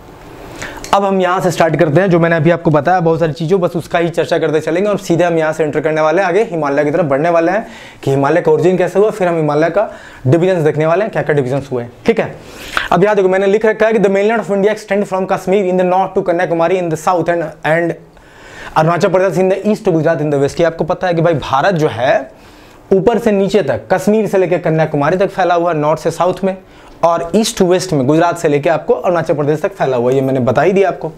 अब हम यहाँ से स्टार्ट करते हैं, जो मैंने अभी आपको बताया बहुत सारी चीज़ों, बस उसका ही चर्चा करते चलेंगे और सीधे हम यहाँ से एंटर करने वाले हैं आगे हिमालय की तरफ बढ़ने वाले हैं कि हिमालय का ओरिजिन कैसे हुआ, फिर हम हिमालय का डिवीजन्स देखने वाले हैं, क्या क्या डिवीजन्स हुए हैं। ठीक है। अब यहाँ देखो मैंने लिख रखा है कि the mainland of India extend from Kashmir in the north to Kanyakumari in the south and and Arunachal Pradesh in the east to Gujarat in the west. आपको पता है कि भाई भारत जो है ऊपर से नीचे तक, कश्मीर से लेकर कन्याकुमारी तक फैला हुआ है, नॉर्थ से साउथ में, और ईस्ट टू वेस्ट में गुजरात से लेकर आपको अरुणाचल प्रदेश तक फैला हुआ है। ये मैंने बता ही दिया आपको।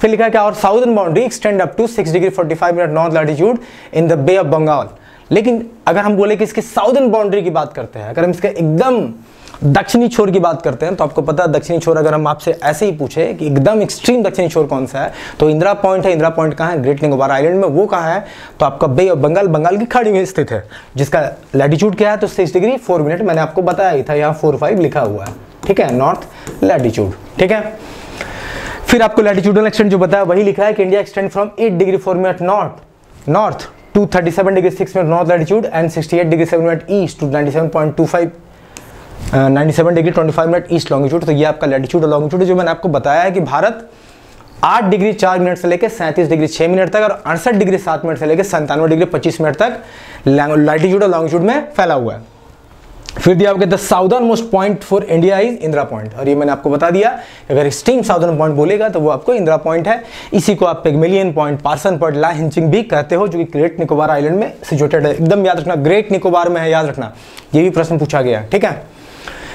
फिर लिखा है क्या, और southern boundary extend up to six degree forty five minute north latitude in the Bay of Bengal. लेकिन अगर हम बोले कि इसकी साउदर्न बाउंड्री की बात करते हैं, अगर हम इसके एकदम दक्षिणी छोर की बात करते हैं, तो आपको पता है दक्षिणी छोर अगर हम आपसे ऐसे ही पूछे कि एकदम एक्सट्रीम दक्षिणी छोर कौन सा है, तो इंदिरा पॉइंट है। इंदिरा पॉइंट कहाँ है? ग्रेट निकोबार आइलैंड में। वो कहाँ है? तो आपका बे ऑफ बंगाल, बंगाल की खाड़ी में स्थित है, जिसका लैटिट्यूड क्या है तो सिक्स डिग्री फोर मिनट मैंने आपको बताया ही था, यहाँ फोर फाइव लिखा हुआ है। ठीक है, नॉर्थ लैटिट्यूड। ठीक है। फिर आपको लैटिट्यूडल एक्सटेंड जो बताया वही लिखा है कि India extend from eight degree four minute north north to thirty seven degree six minute north latitude and sixty eight degree seven minute east to ninety seven point two five ninety seven degree twenty five minute east longitude. तो ये आपका latitude और longitude जो मैंने आपको बताया है कि भारत आठ डिग्री चार मिनट से लेकर सैंतीस डिग्री छः मिनट तक और अड़सठ डिग्री सात मिनट से लेकर संतानवे डिग्री पच्चीस मिनट तक लैटिट्यूड और लॉन्गिट्यूड में फैला हुआ है। फिर दिया आपके the southern most point for India is Indira point, और ये मैंने आपको बता दिया अगर एक्सट्रीम साउदर्न पॉइंट बोलेगा तो वो आपको इंदिरा पॉइंट है। इसी को आप पिग्मेलियन पॉइंट, पार्सन पॉइंट, ला हिंचिंग भी कहते हो, जो कि ग्रेट निकोबार आइलैंड में सिचुएटेड है। एकदम याद रखना ग्रेट निकोबार में है, याद रखना ये भी प्रश्न पूछा गया, ठीक है।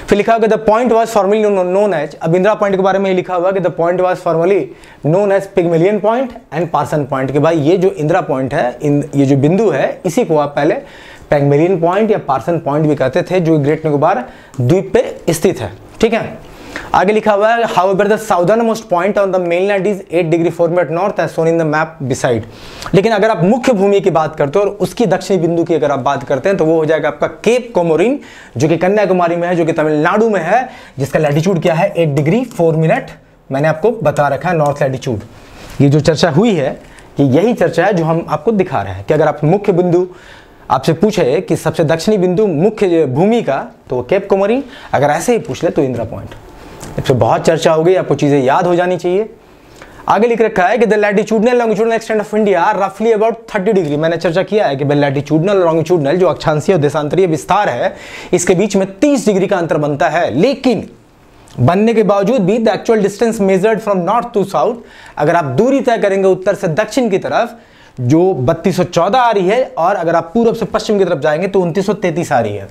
फिर लिखा हुआ the point was formerly known as, अब इंदिरा पॉइंट के बारे में लिखा हुआ कि the point was formerly known as Pygmalion point and Parson point, के भाई ये जो इंदिरा पॉइंट है, ये जो बिंदु है, इसी को आप पहले पिग्मेलियन पॉइंट या पार्सन पॉइंट भी कहते थे, जो ग्रेट निकोबार द्वीप पे स्थित है, ठीक है। आगे लिखा हुआ है however the southern most point on the mainland is eight degree four minute north as shown in the map beside, लेकिन अगर आप मुख्य भूमि की बात करते हो और उसकी दक्षिणी बिंदु की अगर आप बात करते हैं तो वो हो जाएगा आपका केप कोमोरिन, जो कि कन्याकुमारी में है, जो कि तमिलनाडु में है, जिसका लैटिट्यूड क्या है एट डिग्री फोर मिनट मैंने आपको बता रखा है नॉर्थ लैटिट्यूड। ये जो चर्चा हुई है कि यही चर्चा है जो हम आपको दिखा रहे हैं कि अगर आप मुख्य बिंदु आपसे पूछे कि सबसे दक्षिणी बिंदु मुख्य भूमि का तो केप कोमोरिन, अगर ऐसे ही पूछ ले तो इंदिरा पॉइंट। इससे बहुत चर्चा हो गई, आपको चीज़ें याद हो जानी चाहिए। आगे लिख रखा है कि the latitudinal longitudinal extent of India रफली अबाउट थर्टी डिग्री, मैंने चर्चा किया है कि लैटिट्यूडनल लॉन्गिट्यूडनल जो अक्षांशीय और देशांतरीय विस्तार है इसके बीच में तीस डिग्री का अंतर बनता है, लेकिन बनने के बावजूद भी the actual distance measured from north to south, अगर आप दूरी तय करेंगे उत्तर से दक्षिण की तरफ जो बत्तीस सौ चौदह आ रही है, और अगर आप पूर्व से पश्चिम की तरफ जाएंगे तो उनतीस सौ तैंतीस आ रही है।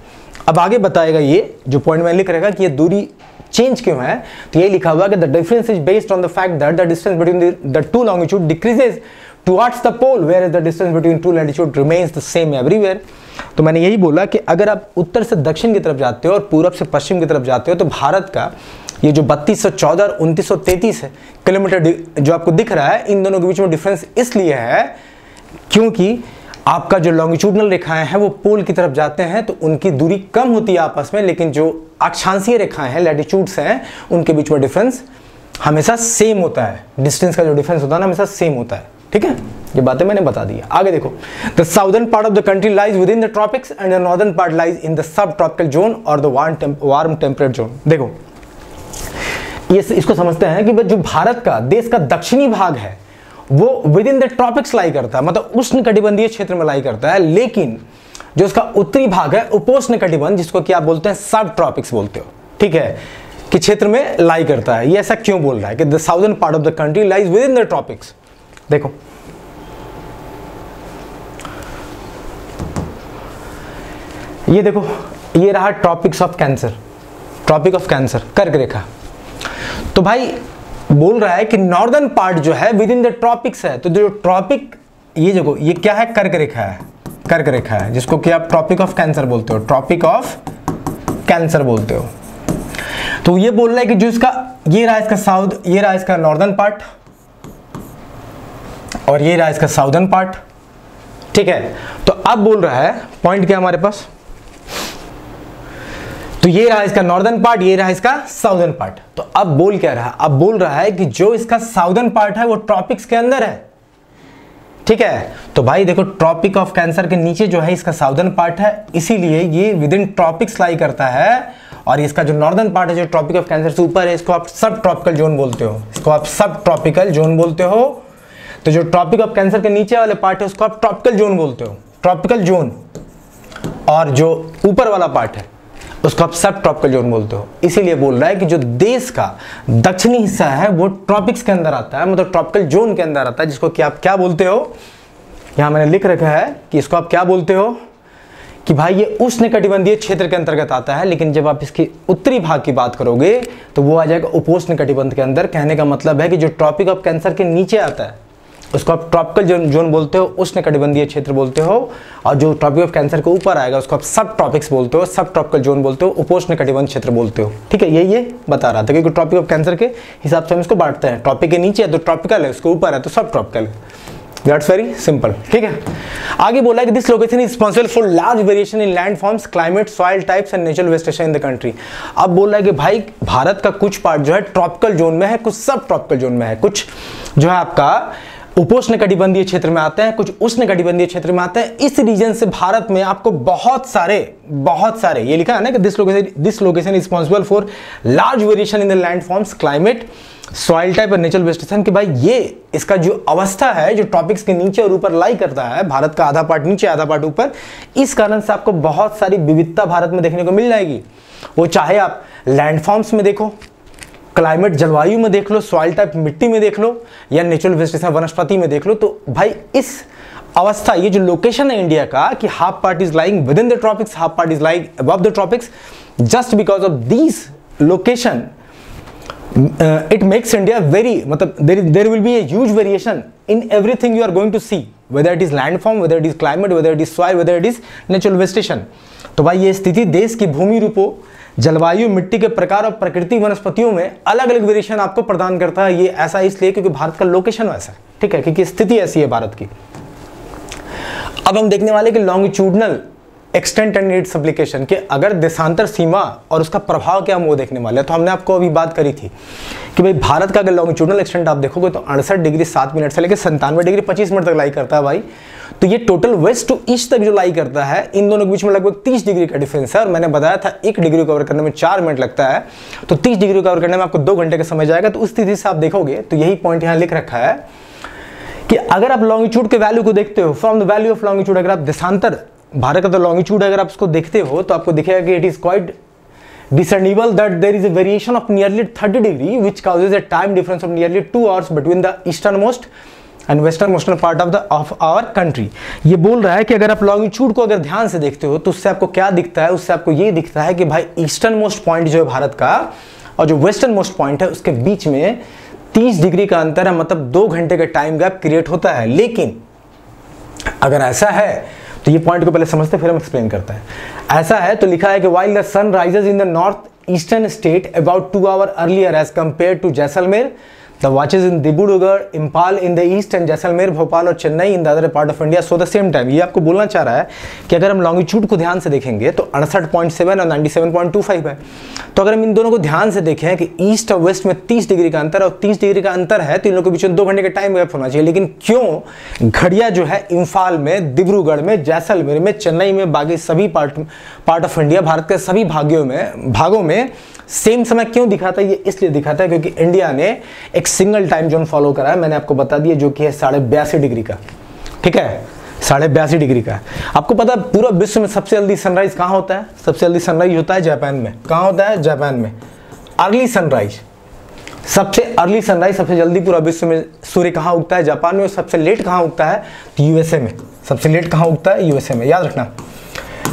अब आगे बताएगा ये जो पॉइंट में लिख रहेगा कि ये दूरी चेंज क्यों है, तो ये लिखा हुआ कि the difference is based on the fact that the distance between the two longitude decreases towards the pole where is the distance between two latitude remains the same everywhere. तो मैंने यही बोला कि अगर आप उत्तर से दक्षिण की तरफ जाते हो और पूरब से पश्चिम की तरफ जाते हो तो भारत का ये जो बत्तीस सौ चौदह और उनतीस सौ तैंतीस किलोमीटर जो आपको दिख रहा है, इन दोनों के बीच में डिफरेंस इसलिए है क्योंकि आपका जो लॉन्गिट्यूडनल रेखाएं हैं वो पोल की तरफ जाते हैं तो उनकी दूरी कम होती है आपस में, लेकिन जो अक्षांशीय रेखाएं हैं, लैटिट्यूड्स हैं, उनके बीच में डिफरेंस हमेशा सेम होता है, डिस्टेंस का जो डिफरेंस होता है ना हमेशा सेम होता है, ठीक है। ये बातें मैंने बता दी है। आगे देखो the southern part of the country lies within the tropics and the northern part lies in the subtropical zone और द वार्म टेम्परेट जोन। देखो इस, इसको समझते हैं कि जो भारत का देश का दक्षिणी भाग है वो within the tropics lie करता है, मतलब उष्णकटिबंधीय क्षेत्र में लाई करता है, लेकिन जो उसका उत्तरी भाग है उपोष्णकटिबंध, जिसको कि आप बोलते हैं सब ट्रॉपिक्स बोलते हो, ठीक है, कि क्षेत्र में लाई करता है। ये ऐसा क्यों बोल रहा है कि the southern part of the country lies within the tropics. देखो ये देखो ये रहा tropics of cancer, tropic of cancer कर्क रेखा, तो भाई बोल रहा है कि नॉर्दर्न पार्ट जो है विद इन द ट्रॉपिक्स है, तो जो ट्रॉपिक ये देखो ये क्या है कर्क रेखा है, कर्क रेखा है, जिसको कि आप ट्रॉपिक ऑफ कैंसर बोलते हो, ट्रॉपिक ऑफ कैंसर बोलते हो। तो ये बोल रहा है कि जो इसका ये रहा इसका साउथ, ये रहा इसका नॉर्दर्न पार्ट और ये रहा इसका साउदर्न पार्ट, ठीक है। तो अब बोल रहा है पॉइंट क्या हमारे पास, तो ये रहा इसका नॉर्दर्न पार्ट, ये रहा इसका साउदर्न पार्ट। तो अब बोल क्या रहा, अब बोल रहा है कि जो इसका साउदर्न पार्ट है वो ट्रॉपिक्स के अंदर है, ठीक है। तो भाई देखो ट्रॉपिक ऑफ कैंसर के नीचे जो है इसका साउदर्न पार्ट है, इसीलिए ये विद इन ट्रॉपिक्स लाई करता है, और इसका जो नॉर्दर्न पार्ट है जो ट्रॉपिक ऑफ कैंसर से ऊपर है इसको आप सब ट्रॉपिकल जोन बोलते हो, इसको आप सब ट्रॉपिकल जोन बोलते हो। तो जो ट्रॉपिक ऑफ कैंसर के नीचे वाले पार्ट है उसको आप ट्रॉपिकल जोन बोलते हो, ट्रॉपिकल जोन, और जो ऊपर वाला पार्ट है उसको आप सब ट्रॉपिकल जोन बोलते हो। इसीलिए बोल रहा है कि जो देश का दक्षिणी हिस्सा है वो ट्रॉपिक्स के अंदर आता है, मतलब ट्रॉपिकल जोन के अंदर आता है, जिसको कि आप क्या बोलते हो, यहाँ मैंने लिख रखा है कि इसको आप क्या बोलते हो कि भाई ये उष्णकटिबंधीय क्षेत्र के अंतर्गत आता है, लेकिन जब आप इसके उत्तरी भाग की बात करोगे तो वो आ जाएगा उपोष्णकटिबंध के अंदर। कहने का मतलब है कि जो ट्रॉपिक ऑफ कैंसर के नीचे आता है उसको आप ट्रॉपिकल जोन जोन बोलते हो, उष्णकटिबंधीय क्षेत्र बोलते हो, और जो ट्रॉपिक ऑफ कैंसर के ऊपर आएगा उसको आप सब ट्रॉपिक्स बोलते हो, सब ट्रॉपिकल जोन बोलते हो, उपोष्णकटिबंध क्षेत्र बोलते हो, ठीक है। ये ये बता रहा था क्योंकि ट्रॉपिक ऑफ कैंसर के हिसाब से हम इसको बांटते हैं, ट्रॉपिक के नीचे है तो ट्रॉपिकल है, उसके ऊपर है तो सब ट्रॉपिकल है। That's very simple, ठीक है। आगे बोला है कि this location is responsible for large variation in landforms, climate, soil types and natural vegetation in the country. अब बोला है कि भाई भारत का कुछ पार्ट जो है ट्रॉपिकल जोन में है, कुछ सब ट्रॉपिकल जोन में है, कुछ जो है आपका उपोष्ण कटिबंधीय क्षेत्र में आते हैं, कुछ उष्ण कटिबंधीय क्षेत्र में आते हैं। इस रीजन से भारत में आपको बहुत सारे बहुत सारे ये लिखा है ना कि this location this location responsible for large variation in the land forms, climate, soil type और नेचुरल वेजिटेशन। कि भाई ये इसका जो अवस्था है जो टॉपिक्स के नीचे और ऊपर लाई करता है, भारत का आधा पार्ट नीचे आधा पार्ट ऊपर, इस कारण से आपको बहुत सारी विविधता भारत में देखने को मिल जाएगी। वो चाहे आप लैंडफॉर्म्स में देखो, क्लाइमेट जलवायु में देख लो, सॉइल टाइप मिट्टी में देख लो, या नेचुरल वेजिटेशन वनस्पति में देख लो। तो भाई इस अवस्था, ये जो लोकेशन है इंडिया का कि half part is lying within the tropics, half part is lying above the tropics, just because of this location it makes India very, मतलब there there will be a huge variation in everything you are going to see, whether it is landform, whether it is climate, whether it is soil, whether it is natural vegetation. तो भाई ये स्थिति देश की भूमि रूपों, जलवायु, मिट्टी के प्रकार और प्राकृतिक वनस्पतियों में अलग अलग वेरिएशन आपको प्रदान करता है। ये ऐसा इसलिए क्योंकि भारत का लोकेशन वैसा है, ठीक है, क्योंकि स्थिति ऐसी है भारत की। अब हम देखने वाले कि longitudinal extent and its application के, अगर देशांतर सीमा और उसका प्रभाव क्या, हम वो देखने वाले हैं। तो हमने आपको अभी बात करी थी कि भाई भारत का अगर लॉन्गिट्यूडनल एक्सटेंट आप देखोगे तो अड़सठ डिग्री सात मिनट से लेकर संतानवे डिग्री पच्चीस मिनट तक लाई करता है भाई। तो ये टोटल वेस्ट टू ईस्ट तक जो लाई करता है, इन दोनों के बीच में लगभग तीस डिग्री का डिफरेंस है। और मैंने बताया था एक डिग्री कवर करने में चार मिनट लगता है, तो तीस डिग्री कवर करने में आपको दो घंटे का समय जाएगा। तो उस स्थिति से आप देखोगे तो यही पॉइंट यहाँ लिख रखा है कि अगर आप लॉन्गिट्यूड के वैल्यू को देखते हो, from the value of longitude, अगर आप देशांतर भारत का तो लॉन्गिट्यूड अगर आप उसको देखते हो तो आपको दिखेगा कि it is quite discernible that there is a variation of nearly thirty degree which causes a time difference of nearly two hours between the eastern most and western मोस्टर्न part of the of our country. ये बोल रहा है कि अगर आप longitude को अगर ध्यान से देखते हो तो उससे आपको क्या दिखता है, उससे आपको ये दिखता है कि भाई ईस्टर्न मोस्ट पॉइंट जो है भारत का और जो वेस्टर्न मोस्ट पॉइंट है उसके बीच में तीस डिग्री का अंतर है, मतलब दो घंटे का टाइम गैप क्रिएट होता है। लेकिन अगर ऐसा है तो ये पॉइंट को पहले समझते फिर हम एक्सप्लेन करते हैं। ऐसा है तो लिखा है कि while the sun rises in the north eastern state about two hour earlier as compare to Jaisalmer, the watches in Dibrugarh, Imphal in the east and Jaisalmer, Bhopal और Chennai in the other part of India. So the same time ये आपको बोलना चाह रहा है कि अगर हम लॉन्गिट्यूड को ध्यान से देखेंगे तो अड़सठ पॉइंट सेवन और ninety seven point two five है। तो अगर हम इन दोनों को ध्यान से देखें कि ईस्ट और वेस्ट में तीस डिग्री का अंतर और तीस डिग्री का अंतर है तो इन लोगों के बीच में दो घंटे का टाइम गैप होना चाहिए। लेकिन क्यों घड़िया जो है इम्फाल में, डिब्रूगढ़ में, जैसलमेर में, चेन्नई में, बाकी सभी part part of India, Bharat के सभी भाग्यों में भागों में सेम समय क्यों दिखाता है? ये इसलिए दिखाता है क्योंकि इंडिया ने एक सिंगल टाइम जोन फॉलो करा है, मैंने आपको बता दिया, जो कि है साढ़े बयासी डिग्री का, ठीक है, साढ़े बयासी डिग्री का। आपको पता है पूरा विश्व में सबसे जल्दी सनराइज कहाँ होता है? सबसे जल्दी सनराइज होता है जापान में। कहाँ होता है? जापान में। अर्ली सनराइज, सबसे अर्ली सनराइज, सबसे जल्दी पूरा विश्व में सूर्य कहाँ उगता है? जापान में। और सबसे लेट कहाँ उगता है? यूएसए में। सबसे लेट कहाँ उगता है? यूएसए में। याद रखना,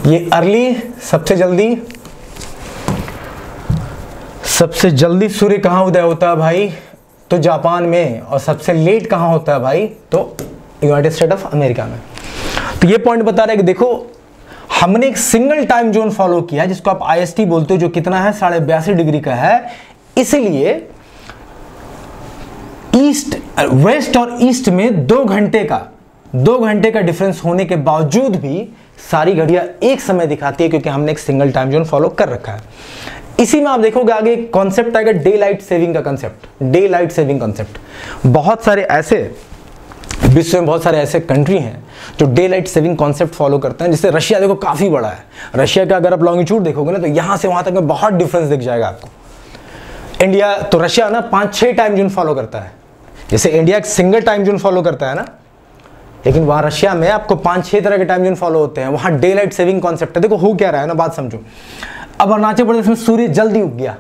ये अर्ली सबसे जल्दी सबसे जल्दी सूर्य कहाँ उदय होता है भाई? तो जापान में। और सबसे लेट कहाँ होता है भाई? तो यूनाइटेड स्टेट ऑफ अमेरिका में। तो ये पॉइंट बता रहे कि देखो हमने एक सिंगल टाइम जोन फॉलो किया जिसको आप आईएसटी बोलते हो, जो कितना है? साढ़े बयासी डिग्री का है। इसलिए ईस्ट वेस्ट और ईस्ट में दो घंटे का दो घंटे का डिफरेंस होने के बावजूद भी सारी घड़ियां एक समय दिखाती है क्योंकि हमने एक सिंगल टाइम जोन फॉलो कर रखा है। इसी में आप देखोगे आगे एक कॉन्सेप्ट आएगा डे लाइट सेविंग का concept, daylight saving concept. बहुत सारे ऐसे विश्व में बहुत सारे ऐसे कंट्री हैं जो daylight saving concept follow करते हैं। जैसे रशिया देखो काफी बड़ा है, रशिया का अगर आप लॉन्गिट्यूड देखोगे ना तो यहां से वहां तक में बहुत डिफरेंस दिख जाएगा आपको। इंडिया तो रशिया ना पांच छह टाइम जोन फॉलो करता है, जैसे इंडिया एक सिंगल टाइम जोन फॉलो करता है ना, लेकिन वहाँ रशिया में आपको पांच छह तरह के टाइम जोन फॉलो होते हैं, वहाँ डे लाइट सेविंग कॉन्सेप्ट है। देखो हो क्या रहा है ना, बात समझो। अब अरुणाचल प्रदेश में सूर्य जल्दी उग गया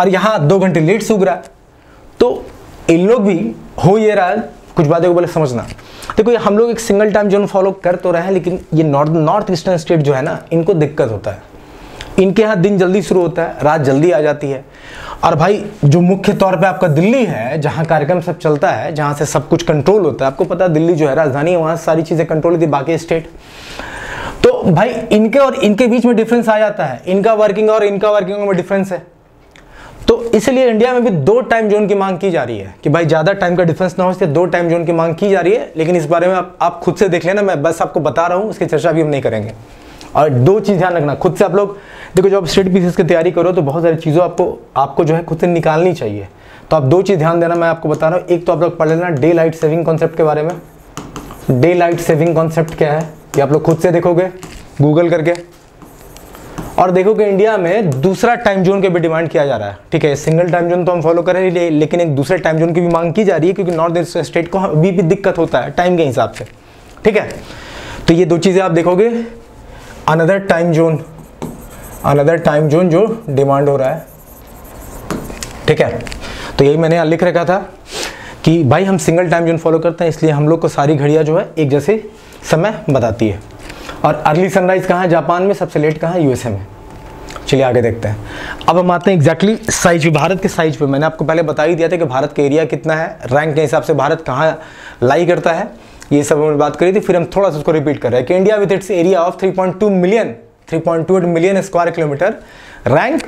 और यहाँ दो घंटे लेट से उग रहा है, तो इन लोग भी हो ये रहा है, कुछ बातें को पहले समझना। देखो ये हम लोग एक सिंगल टाइम जोन फॉलो कर तो रहे हैं, लेकिन ये नॉर्थ नॉर्थ ईस्टर्न स्टेट जो है ना, इनको दिक्कत होता है। इनके यहाँ दिन जल्दी शुरू होता है, रात जल्दी आ जाती है। और भाई जो मुख्य तौर पे आपका दिल्ली है, जहाँ कार्यक्रम सब चलता है, जहाँ से सब कुछ कंट्रोल होता है, आपको पता है दिल्ली जो है राजधानी है, वहाँ सारी चीज़ें कंट्रोल होती है बाकी स्टेट। तो भाई इनके और इनके बीच में डिफरेंस आ जाता है, इनका वर्किंग और इनका वर्किंग में डिफरेंस है। तो इसलिए इंडिया में भी दो टाइम जोन की मांग की जा रही है कि भाई ज़्यादा टाइम का डिफरेंस ना हो, इसलिए दो टाइम जोन की मांग की जा रही है। लेकिन इस बारे में आप, आप खुद से देख लेना, मैं बस आपको बता रहा हूँ, उसकी चर्चा भी हम नहीं करेंगे। और दो चीज़ ध्यान रखना, खुद से आप लोग देखो, जब आप स्टेट पीसीएस की तैयारी करो तो बहुत सारी चीज़ों आपको आपको जो है खुद से निकालनी चाहिए। तो आप दो चीज़ ध्यान देना, मैं आपको बता रहा हूँ। एक तो आप लोग पढ़ लेना डे लाइट सेविंग कॉन्सेप्ट के बारे में। डे लाइट सेविंग कॉन्सेप्ट क्या है ये आप लोग खुद से देखोगे गूगल करके, और देखोगे इंडिया में दूसरा टाइम जोन के भी डिमांड किया जा रहा है। ठीक है, सिंगल टाइम जोन तो हम फॉलो कर रहे हैं, लेकिन एक दूसरे टाइम जोन की भी मांग की जा रही है, क्योंकि नॉर्थ ईस्ट स्टेट को अभी भी दिक्कत होता है टाइम के हिसाब से। ठीक है, तो ये दो चीज़ें आप देखोगे। Another time zone, another time zone जो डिमांड हो रहा है। ठीक है, तो यही मैंने लिख रखा था कि भाई हम सिंगल टाइम जोन फॉलो करते हैं, इसलिए हम लोग को सारी घड़ियाँ जो है एक जैसे समय बताती है। और अर्ली सनराइज कहाँ है? जापान में। सबसे लेट कहाँ है? यूएसए में। चलिए आगे देखते हैं। अब हम आते हैं एग्जैक्टली साइज, भारत के साइज पे। मैंने आपको पहले बता ही दिया था कि भारत का एरिया कितना है, रैंक के हिसाब से भारत कहाँ लाई करता है, ये सब हमने बात करी थी। फिर हम थोड़ा सा उसको रिपीट कर रहे हैं कि India with its area of three point two million three point two eight million square kilometre rank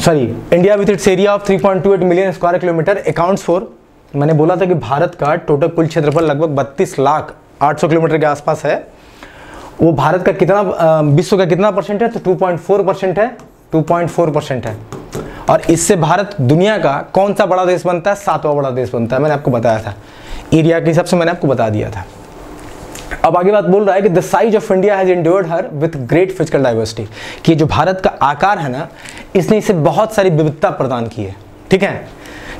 sorry India with its area of three point two eight million square kilometre accounts for, मैंने बोला था कि भारत का total कुल क्षेत्रफल लगभग बत्तीस लाख आठ सौ किलोमीटर के आसपास है। वो भारत का कितना, विश्व का कितना परसेंट है? तो टू पॉइंट फोर परसेंट है, टू पॉइंट फोर परसेंट है। और इससे भारत दुनिया का कौन सा बड़ा देश बनता है? सातवां बड़ा देश बनता है। मैंने आपको बताया था एरिया के हिसाब से, मैंने आपको बता दिया था। अब आगे बात बोल रहा है कि the size of India has endured her with great physical diversity, कि जो भारत का आकार है ना, इसने इसे बहुत सारी विविधता प्रदान की है। ठीक है,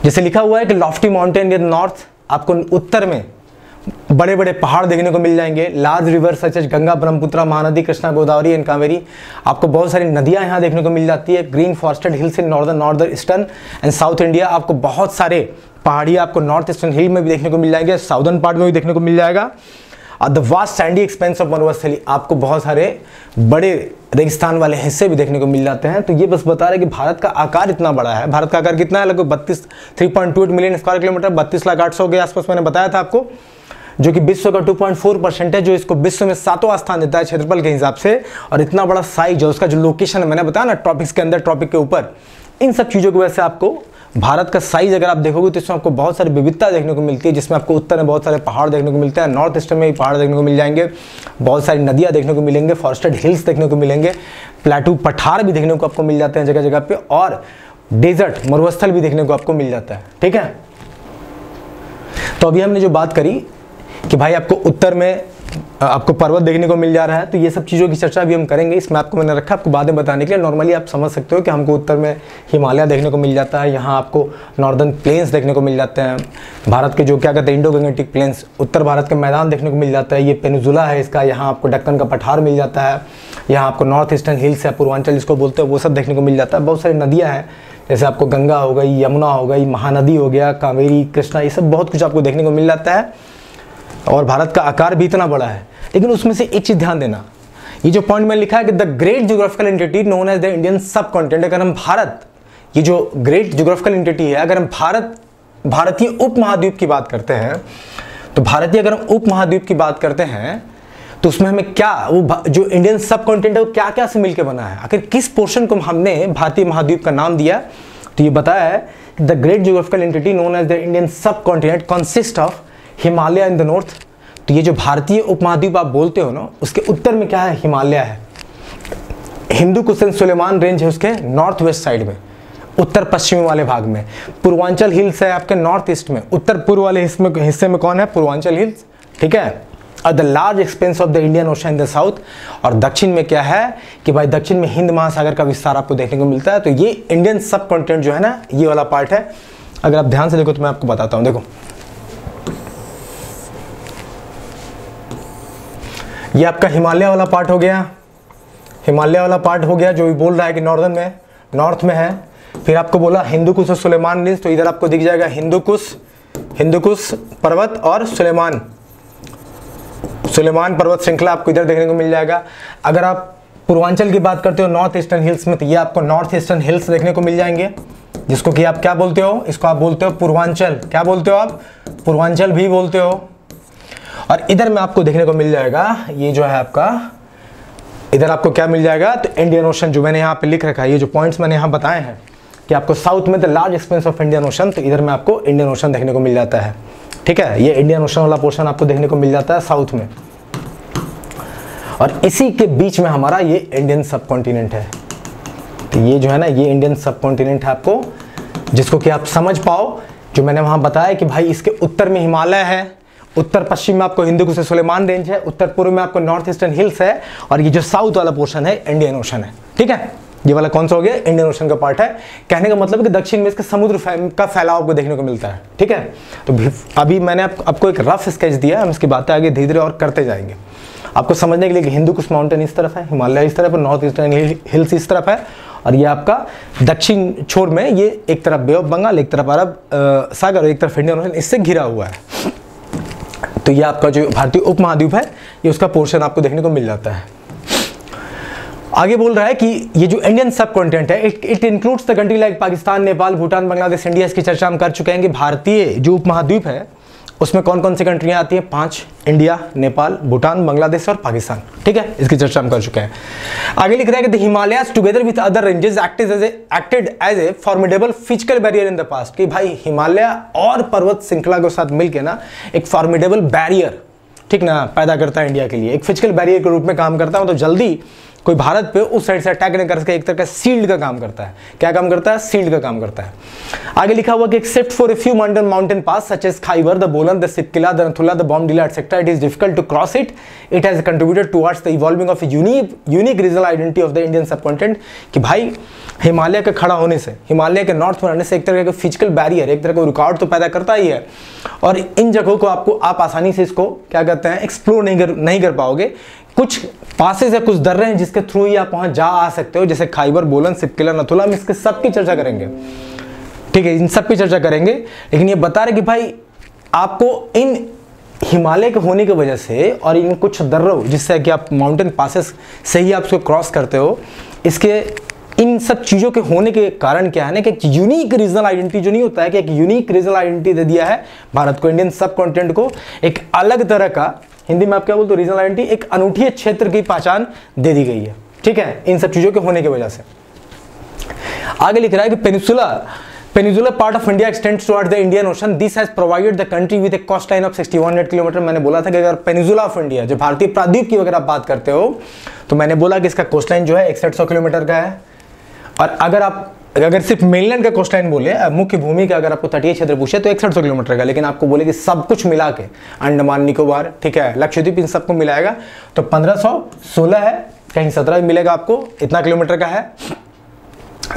जैसे लिखा हुआ है कि लॉफ्टी माउंटेन इन नॉर्थ, आपको उत्तर में बड़े बड़े पहाड़ देखने को मिल जाएंगे। Large river such as Ganga, Brahmaputra, Mahanadi, Krishna, Godavari and Kaveri, आपको बहुत सारी नदियां यहाँ देखने को मिल जाती है। Green forested hills in northern northern eastern and south India, आपको बहुत सारे पहाड़ी आपको नॉर्थ ईस्टर्न हिल में भी देखने को मिल जाएंगे, साउदर्न पार्ट में भी देखने को मिल जाएगा। और the vast sandy expanse of Marusthali, आपको बहुत सारे बड़े रेगिस्तान वाले हिस्से भी देखने को मिल जाते हैं। तो ये बस बता रहे हैं कि भारत का आकार इतना बड़ा है। भारत का आकार कितना है? लगभग बत्तीस three point two eight million square kilometre, बत्तीस लाख आठ सौ के आसपास मैंने बताया था आपको, जो कि विश्व का टू पॉइंट फोर परसेंट है, जो इसको विश्व में सातवां स्थान देता है क्षेत्रफल के हिसाब से। और इतना बड़ा साइज है उसका, जो लोकेशन है, मैंने बताया ना टॉपिक्स के अंदर, टॉपिक के ऊपर, इन सब चीज़ों की वजह से आपको भारत का साइज अगर आप देखोगे तो इसमें आपको बहुत सारी विविधता देखने को मिलती है, जिसमें आपको उत्तर में बहुत सारे पहाड़ देखने को मिलते हैं, नॉर्थ ईस्ट में भी पहाड़ देखने को मिल जाएंगे, बहुत सारी नदियाँ देखने को मिलेंगे, फॉरेस्टेड हिल्स देखने को मिलेंगे, प्लेटू पठार भी देखने को आपको मिल जाते हैं जगह जगह पर, और डेजर्ट मरुस्थल भी देखने को आपको मिल जाता है। ठीक है, तो अभी हमने जो बात करी कि भाई आपको उत्तर में आपको पर्वत देखने को मिल जा रहा है, तो ये सब चीज़ों की चर्चा भी हम करेंगे। इसमें आपको मैंने रखा आपको बाद में बताने के लिए। नॉर्मली आप समझ सकते हो कि हमको उत्तर में हिमालय देखने को मिल जाता है, यहाँ आपको नॉर्दर्न प्लेन्स देखने को मिल जाते हैं भारत के, जो क्या कहते हैं इंडो गंगेटिक प्लेन्स, उत्तर भारत के मैदान देखने को मिल जाता है। ये पेनिनसुला है इसका, यहाँ आपको दक्कन का पठार मिल जाता है, यहाँ आपको नॉर्थ ईस्टर्न हिल्स है, पूर्वांचल जिसको बोलते हैं, वो सब देखने को मिल जाता है। बहुत सारी नदियाँ हैं, जैसे आपको गंगा हो गई, यमुना हो गई, महानदी हो गया, कावेरी, कृष्णा, ये सब बहुत कुछ आपको देखने को मिल जाता है। और भारत का आकार भी इतना बड़ा है, लेकिन उसमें से एक चीज़ ध्यान देना, ये जो पॉइंट में लिखा है कि the great geographical entity known as the Indian subcontinent, अगर हम भारत, ये जो ग्रेट ज्योग्राफिकल एंटिटी है, अगर हम भारत भारतीय उप महाद्वीप की बात करते हैं, तो भारतीय अगर हम उप महाद्वीप की बात करते हैं तो उसमें हमें क्या, वो जो इंडियन सब कॉन्टिनेंट है वो क्या क्या से मिलकर बना है, आखिर किस पोर्शन को हमने भारतीय महाद्वीप का नाम दिया, तो ये बताया है the great geographical entity known as the Indian subcontinent consist of Himalaya in the north. तो ये जो भारतीय उपमहाद्वीप आप बोलते हो ना, उसके उत्तर में क्या है? हिमालय है, हिंदू कुशन सुलेमान रेंज है उसके नॉर्थ वेस्ट साइड में, उत्तर पश्चिम वाले भाग में, पूर्वांचल हिल्स है आपके नॉर्थ ईस्ट में, उत्तर पूर्व वाले हिस्से में कौन है? पूर्वांचल हिल्स। ठीक है, और the large expanse of the Indian Ocean in the south, और दक्षिण में क्या है कि भाई दक्षिण में हिंद महासागर का विस्तार आपको देखने को मिलता है। तो ये इंडियन सब कॉन्टिनेंट जो है ना, ये वाला पार्ट है। अगर आप ध्यान से देखो तो मैं आपको बताता हूँ, देखो ये आपका हिमालय वाला पार्ट हो गया, हिमालय वाला पार्ट हो गया जो भी बोल रहा है कि नॉर्दर्न में, नॉर्थ में है। फिर आपको बोला हिंदू कुश और सुलेमान रेंज, तो इधर आपको दिख जाएगा हिंदू कुश, हिंदू कुश पर्वत और सुलेमान सुलेमान पर्वत श्रृंखला आपको इधर देखने को मिल जाएगा। अगर आप पूर्वांचल की बात करते हो नॉर्थ ईस्टर्न हिल्स में, तो ये आपको नॉर्थ ईस्टर्न हिल्स देखने को मिल जाएंगे, जिसको कि आप क्या बोलते हो, इसको आप बोलते हो पूर्वांचल, क्या बोलते हो आप? पूर्वांचल भी बोलते हो। और इधर में आपको देखने को मिल जाएगा ये जो है आपका, इधर आपको क्या मिल जाएगा? तो इंडियन ओशन, जो मैंने यहाँ पे लिख रखा है, ये जो पॉइंट्स मैंने यहाँ बताए हैं कि आपको साउथ में the large expanse of Indian Ocean, तो इधर में आपको इंडियन ओशन देखने को मिल जाता है। ठीक है, ये इंडियन ओशन वाला पोर्शन आपको देखने को मिल जाता है साउथ में, और इसी के बीच में हमारा ये इंडियन सब कॉन्टिनेंट है। तो ये जो है ना, ये इंडियन सब कॉन्टिनेंट है आपको जिसको कि आप समझ पाओ, जो मैंने वहाँ बताया कि भाई इसके उत्तर में हिमालय है, उत्तर पश्चिम में आपको हिंदू कुश सुलेमान रेंज है, उत्तर पूर्व में आपको नॉर्थ ईस्टर्न हिल्स है, और ये जो साउथ वाला पोर्शन है इंडियन ओशन है। ठीक है, ये वाला कौन सा हो गया, इंडियन ओशन का पार्ट है। कहने का मतलब है कि दक्षिण में इसके समुद्र का फैलाव आपको देखने को मिलता है। ठीक है, तो अभी मैंने आप, आपको एक रफ स्केच दिया, हम इसकी बातें आगे धीरे धीरे और करते जाएंगे आपको समझने के लिए कि हिंदू कुश माउंटेन इस तरफ है, हिमालय इस तरफ है, नॉर्थ ईस्टर्न हिल्स इस तरफ है, और ये आपका दक्षिण छोर में ये एक तरफ बे ऑफ बंगाल, एक तरफ अरब सागर, एक तरफ इंडियन ओशन, इससे घिरा हुआ है। तो ये आपका जो भारतीय उपमहाद्वीप है, ये उसका पोर्शन आपको देखने को मिल जाता है। आगे बोल रहा है कि ये जो इंडियन सब कॉन्टिनेंट है, it it includes the country like Pakistan, Nepal, Bhutan, Bangladesh, India. इसकी चर्चा हम कर चुके हैं कि भारतीय जो उपमहाद्वीप है उसमें कौन कौन सी कंट्रियाँ आती हैं, पांच, इंडिया, नेपाल, भूटान, बांग्लादेश और पाकिस्तान। ठीक है, इसकी चर्चा हम कर चुके हैं। आगे लिख रहा है कि the Himalayas together with other ranges acted as acted as a formidable physical barrier in the past. कि भाई हिमालय और पर्वत श्रृंखला के साथ मिलकर ना एक फॉर्मिडेबल बैरियर, ठीक ना, पैदा करता है इंडिया के लिए, एक फिजिकल बैरियर के रूप में काम करता है। तो जल्दी कोई भारत पे उस साइड से अटैक नहीं कर सके, एक तरह का सील्ड का काम करता है। क्या काम करता है, सील्ड का काम करता है। आगे लिखा हुआ कि except for a few mountain mountain pass such as Khyber, the Bolan, the Shipki La, the Nathula, the Bomdila etcetera, it is difficult to cross it, it has contributed towards the evolving of unique unique regional identity of the Indian subcontinent. कि भाई हिमालय के खड़ा होने से, हिमालय के north में रहने से एक तरह का फिजिकल बैरियर, एक तरह का रुकावट तो पैदा करता ही है, और इन जगहों को आपको आप आसानी से इसको क्या कहते हैं, एक्सप्लोर नहीं कर नहीं कर पाओगे। कुछ पासेज या कुछ दर्रे हैं जिसके थ्रू ही आप वहां जा आ सकते हो, जैसे खाइबर, बोलन, सिपकिला, नथुला। हम इसके सब की चर्चा करेंगे, ठीक है, इन सब की चर्चा करेंगे। लेकिन ये बता रहे कि भाई आपको इन हिमालय के होने की वजह से और इन कुछ दर्रों जिससे कि आप माउंटेन पासेस से ही आप उसको क्रॉस करते हो, इसके इन सब चीज़ों के होने के कारण क्या है ना कि एक यूनिक रीजनल आइडेंटिटी जो नहीं होता है, कि एक यूनिक रीजनल आइडेंटिटी दे दिया है भारत को, इंडियन सब कॉन्टिनेंट को, एक अलग तरह का, हिंदी में आप क्या बोलते हो, रीजनल आइडेंटिटी, एक अनूठी क्षेत्र की पहचान दे दी गई है। ठीक है, इन सब चीज़ों के होने की वजह से। आगे लिख रहा है कि peninsula Peninsular part of India extends towards the Indian Ocean. This has provided the country with a coastline of six thousand one hundred kilometre. मैंने बोला था कि अगर Peninsula of India, जो भारतीय प्राद्वीप की अगर आप बात करते हो, तो मैंने बोला कि इसका कोस्टलाइन जो है इकसठ सौ किलोमीटर का है। और अगर आप अगर सिर्फ मेनलैंड का कोस्टलाइन बोले, मुख्य भूमि का अगर आपको तटीय क्षेत्र पूछे तो इकसठ सौ किलोमीटर का, लेकिन आपको बोले कि सब कुछ मिला के अंडमान निकोबार, ठीक है, लक्षद्वीप, इन सबको मिलाएगा तो पंद्रह सौ सोलह है, कहीं सत्रह मिलेगा आपको, इतना किलोमीटर का है।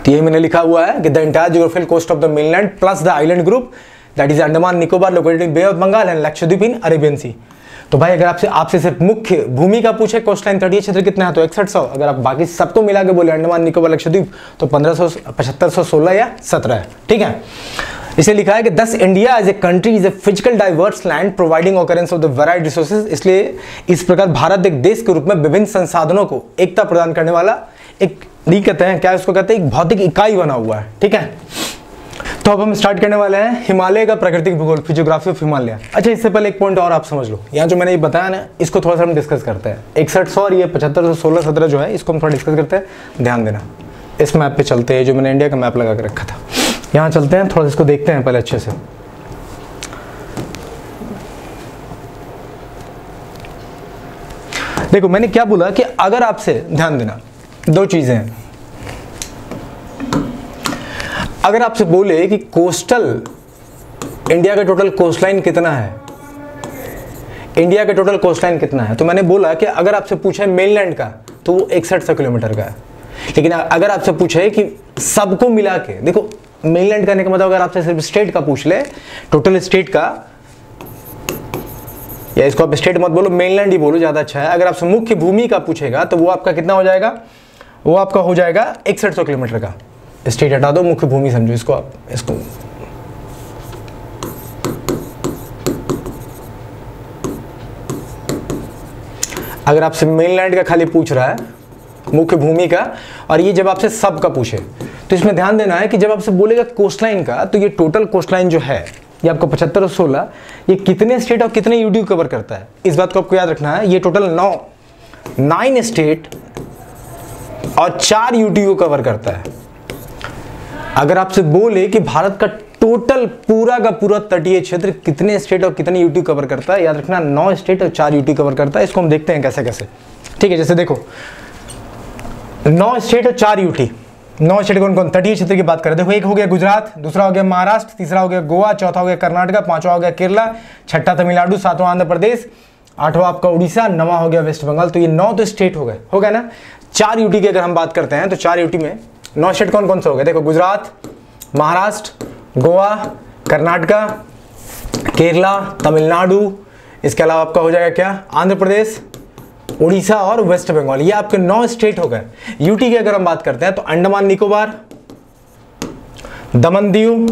तो यही मैंने लिखा हुआ है कि the entire geographical coast of the mainland plus the island group that is Andaman Nicobar located in bay of Bengal and Lakshadweep in Arabian sea. तो भाई अगर आपसे आपसे सिर्फ मुख्य भूमि का पूछे कोस्टलाइन तटीय क्षेत्र कितना है तो इकसठ सौ, अगर आप बाकी सबको मिला के बोले अंडमान निकोबार लक्षद्वीप तो पंद्रह सौ पचहत्तर सौ सोलह या सत्रह है। ठीक है, इसे लिखा है कि thus India as a country is a physical diverse land providing occurrence of the varied resources. इसलिए इस प्रकार भारत एक देश के रूप में विभिन्न संसाधनों को एकता प्रदान करने वाला एक नहीं कहते हैं, क्या उसको कहते हैं, एक भौतिक इकाई बना हुआ है। ठीक है, तो अब हम स्टार्ट करने वाले हैं हिमालय का प्राकृतिक भूगोल, फिजियोग्राफी ऑफ हिमालय। अच्छा, इससे पहले एक पॉइंट और आप समझ लो, यहाँ जो मैंने ये बताया ना, इसको थोड़ा सा हम डिस्कस करते हैं। इकसठ सौ और ये पचहत्तर सौ सोलह सत्रह जो है, इसको हम थोड़ा डिस्कस करते हैं। ध्यान देना, इस मैप पे चलते हैं जो मैंने इंडिया का मैप लगा के रखा था, यहाँ चलते हैं, थोड़ा इसको देखते हैं पहले अच्छे से। देखो मैंने क्या बोला कि अगर आपसे, ध्यान देना, दो चीजें हैं। अगर आपसे बोले कि कोस्टल इंडिया का टोटल कोस्टलाइन कितना है, इंडिया का टोटल कोस्टलाइन कितना है, तो मैंने बोला कि अगर आपसे पूछे मेनलैंड का तो वो इकसठ सौ किलोमीटर का है। लेकिन अगर आपसे पूछे कि सबको मिला के, देखो मेनलैंड कहने का मतलब अगर आपसे सिर्फ स्टेट का पूछ ले, टोटल स्टेट का, या इसको आप स्टेट मत बोलो, मेनलैंड ही बोलो ज्यादा अच्छा है। अगर आपसे मुख्य भूमि का पूछेगा तो वो आपका कितना हो जाएगा, वो आपका हो जाएगा इकसठ सौ किलोमीटर का। स्टेट हटा दो, मुख्य भूमि समझो इसको आप, इसको अगर आपसे मेनलैंड का खाली पूछ रहा है, मुख्य भूमि का, और ये जब आपसे सब का पूछे तो इसमें ध्यान देना है कि जब आपसे बोलेगा कोस्टलाइन का तो ये टोटल कोस्टलाइन जो है ये आपको पचहत्तर और सोलह, ये कितने स्टेट और कितने यूडी कवर करता है, इस बात को आपको याद रखना है। ये टोटल नौ नाइन स्टेट और चार यूटी को कवर करता है। अगर आपसे बोले कि भारत का टोटल पूरा का पूरा तटीय क्षेत्र कितने स्टेट और कितने यूटी कवर करता है, याद रखना नौ स्टेट और चार यूटी कवर करता है। इसको हम देखते हैं कैसे कैसे, ठीक है। जैसे देखो नौ स्टेट और चार यूटी, नौ क्षेत्र कौन कौन, तटीय क्षेत्र की बात करें, देखो एक हो गया गुजरात, दूसरा हो गया महाराष्ट्र, तीसरा हो गया गोवा, चौथा हो गया कर्नाटका, पांचवा हो गया केरला, छठा तमिलनाडु, सातवां आंध्र प्रदेश, आठवां आपका उड़ीसा, नवा हो गया वेस्ट बंगाल। तो ये नौ तो स्टेट हो गए, हो गया ना। चार यूटी की अगर हम बात करते हैं तो चार यूटी में नौ स्टेट कौन कौन से हो गए, देखो गुजरात, महाराष्ट्र, गोवा, कर्नाटका, केरला, तमिलनाडु, इसके अलावा आपका हो जाएगा क्या आंध्र प्रदेश, उड़ीसा और वेस्ट बंगाल। ये आपके नौ स्टेट हो गए। यूटी की अगर हम बात करते हैं तो अंडमान निकोबार, दमन दीव,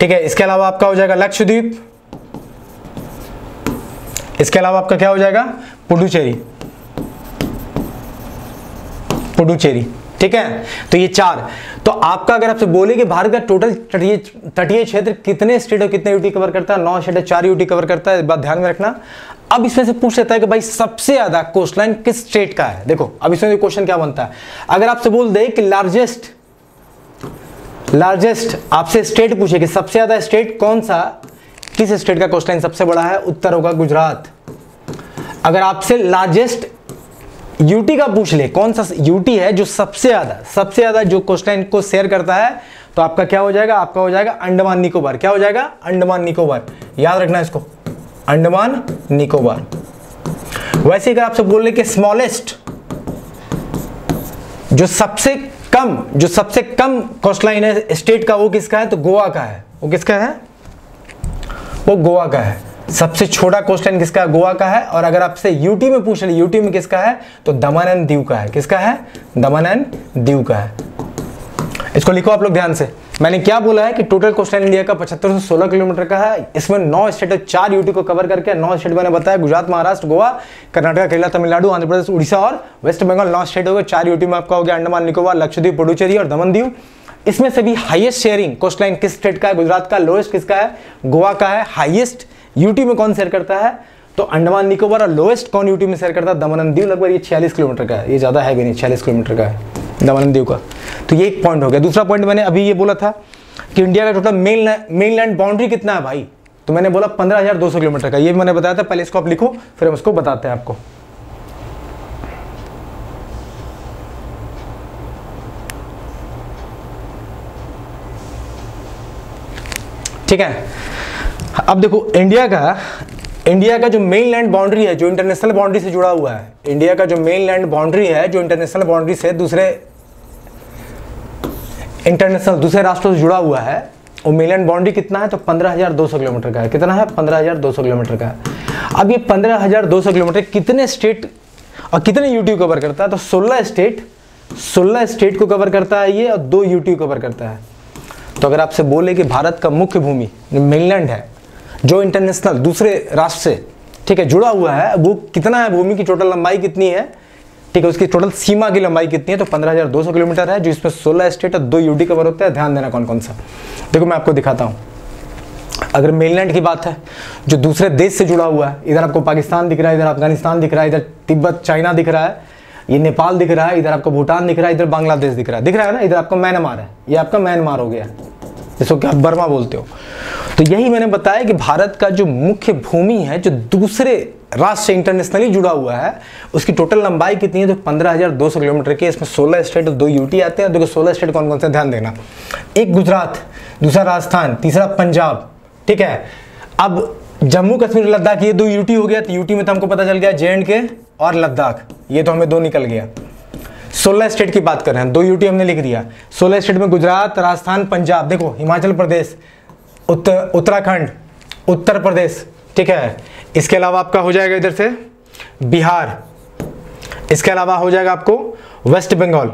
ठीक है, इसके अलावा आपका हो जाएगा लक्षद्वीप, इसके अलावा आपका क्या हो जाएगा पुडुचेरी, पुडुचेरी, ठीक है। तो ये चार। तो आपका अगर आपसे बोले कि भारत का टोटल तटीय तटीय क्षेत्र कितने स्टेट और कितने यूटी कवर करता है, नौ स्टेट है, चार यूटी कवर करता है, बात ध्यान में रखना। अब इसमें से पूछ लेता है कि भाई सबसे ज्यादा कोस्ट लाइन किस स्टेट का है। देखो अब इसमें क्वेश्चन क्या बनता है, अगर आपसे बोल दे कि लार्जेस्ट लार्जेस्ट आपसे स्टेट पूछे कि सबसे ज्यादा स्टेट कौन सा, किस स्टेट का कोस्ट लाइन सबसे बड़ा है, उत्तर होगा गुजरात। अगर आपसे लार्जेस्ट यूटी का पूछ ले कौन सा यूटी है जो सबसे ज्यादा सबसे ज्यादा जो कोस्ट लाइन को शेयर करता है, तो आपका क्या हो जाएगा, आपका हो जाएगा अंडमान निकोबार। क्या हो जाएगा, अंडमान निकोबार। याद रखना इसको, अंडमान निकोबार। वैसे अगर आपसे बोल ले कि स्मॉलेस्ट, जो सबसे कम जो सबसे कम कोस्ट लाइन है स्टेट का, वो किसका है, तो गोवा का है। वो किसका है, वो गोवा का है। सबसे छोटा कोस्ट लाइन किसका है, गोवा का है। और अगर आपसे यूटी में पूछ ले यूटी में किसका है, तो दमन एंड दीव का है। किसका है, दमन एंड दीव का है। इसको लिखो आप लोग ध्यान से। मैंने क्या बोला है कि टोटल कोस्ट लाइन इंडिया का पचहत्तर सौ सोलह किलोमीटर का है। इसमें नौ स्टेट और चार यूटी को कवर करके, नौ स्टेट मैंने बताया, गुजरात, महाराष्ट्र, गोवा, कर्नाटका, केरला, तमिलनाडु, आंध्र प्रदेश, उड़ीसा और वेस्ट बंगाल, नौ स्टेट हो गए। चार यूटी में आपका हो गया अंडमान निकोबार, लक्षद्वीप, पुडुचेरी और दमन दीव। इसमें से भी हाईएस्ट शेयरिंग कोस्ट लाइन किस स्टेट का है, गुजरात का। लोएस्ट किसका है, गोवा का है। हाईएस्ट यूटी में कौन शेयर करता है, तो अंडमान निकोबार। और लोएस्ट कौन यूटी में शेयर करता है, दमन एंड दीव। लगभग ये छियालीस किलोमीटर का है, ये ज्यादा है भी नहीं, छियालीस किलोमीटर का है दमन एंड दीव का। तो ये एक पॉइंट हो गया। दूसरा पॉइंट मैंने अभी ये बोला था कि इंडिया का टोटल मेन मेनलैंड बाउंड्री कितना है भाई, तो मैंने बोला पंद्रह हजार दो सौ किलोमीटर का। ये भी मैंने बताया था, पहले इसको आप लिखो फिर हम उसको बताते हैं आपको। ठीक है, अब देखो इंडिया का इंडिया का जो मेन लैंड बाउंड्री है, जो इंटरनेशनल बाउंड्री से जुड़ा हुआ है, इंडिया का जो मेन लैंड बाउंड्री है जो इंटरनेशनल बाउंड्री से दूसरे इंटरनेशनल दूसरे राष्ट्रों से जुड़ा हुआ है, वो मेनलैंड बाउंड्री कितना है, तो पंद्रह हजार दो सौ किलोमीटर का है। कितना है, पंद्रह हजार दो सौ किलोमीटर का है। अब ये पंद्रह हजार दो सौ किलोमीटर कितने स्टेट और कितने यूटी को कवर करता है, तो सोलह स्टेट सोलह स्टेट को कवर करता है ये, और दो यूटी को कवर करता है। तो अगर आपसे बोले कि भारत का मुख्य भूमि मेनलैंड है जो इंटरनेशनल दूसरे राष्ट्र से, ठीक है, जुड़ा हुआ है, वो कितना है, भूमि की टोटल लंबाई कितनी है, ठीक है, उसकी टोटल सीमा की लंबाई कितनी है, तो पंद्रह हजार दो सौ किलोमीटर है, जो इसमें सोलह स्टेट और दो यूटी कवर होता है। ध्यान देना कौन कौन सा। देखो मैं आपको दिखाता हूँ। अगर मेनलैंड की बात है जो दूसरे देश से जुड़ा हुआ है, इधर आपको पाकिस्तान दिख रहा है, इधर अफगानिस्तान दिख रहा है, इधर तिब्बत चाइना दिख रहा है, ये नेपाल दिख रहा है, इधर आपको भूटान दिख रहा है, इधर बांग्लादेश दिख रहा है, दिख रहा है ना, इधर आपका म्यांमार है, ये आपका म्यांमार हो गया, जिसको क्या बर्मा बोलते हो। तो यही मैंने बताया कि भारत का जो मुख्य भूमि है जो दूसरे राष्ट्र से इंटरनेशनली जुड़ा हुआ है, उसकी टोटल लंबाई कितनी है, तो पंद्रह हजार दो सौ किलोमीटर की। इसमें सोलह स्टेट और दो यूटी आते हैं। देखो सोलह स्टेट कौन कौन से, ध्यान देना, एक गुजरात, दूसरा राजस्थान, तीसरा पंजाब, ठीक है। अब जम्मू कश्मीर लद्दाख ये दो यूटी हो गया, तो यूटी में तो हमको पता चल गया जे एंड के और लद्दाख, ये तो हमें दो निकल गया। सोलह स्टेट की बात कर रहे हैं, दो यूटी हमने लिख दिया। सोलह स्टेट में गुजरात, राजस्थान, पंजाब, देखो हिमाचल प्रदेश, उत्तर उत्तराखंड, उत्तर प्रदेश, ठीक है। इसके अलावा आपका हो जाएगा इधर से बिहार, इसके अलावा हो जाएगा आपको वेस्ट बंगाल,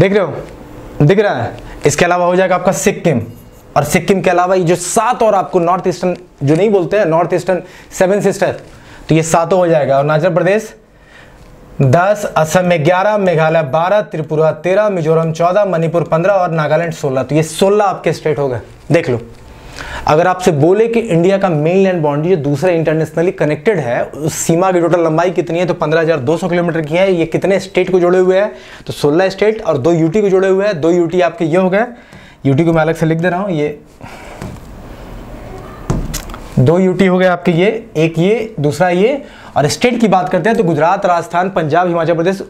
देख रहे हो, दिख रहा है। इसके अलावा हो जाएगा आपका सिक्किम, और सिक्किम के अलावा ये जो सात और आपको नॉर्थ ईस्टर्न जो नहीं बोलते हैं, नॉर्थ ईस्टर्न सेवन सिस्टर, तो ये सातों हो जाएगा। अरुणाचल प्रदेश दस, असम में ग्यारह, मेघालय बारह, त्रिपुरा तेरह, मिजोरम चौदह, मणिपुर पंद्रह और नागालैंड सोलह। तो ये सोलह आपके स्टेट हो गए। देख लो, अगर आपसे बोले कि इंडिया का मेनलैंड बाउंड्री जो दूसरे इंटरनेशनली कनेक्टेड है, उस सीमा की टोटल लंबाई कितनी है, तो पंद्रह हजार दो सौ किलोमीटर की है। ये कितने स्टेट को जुड़े हुए हैं, तो सोलह स्टेट और दो यूटी को जुड़े हुए हैं। दो यूटी आपके ये हो गए, यूटी को मैं अलग से लिख दे रहा हूँ, ये दो यूटी हो गए आपके, ये एक ये दूसरा ये। और स्टेट की बात करते हैं तो गुजरात, राजस्थान, पंजाब, हिमाचल प्रदेश,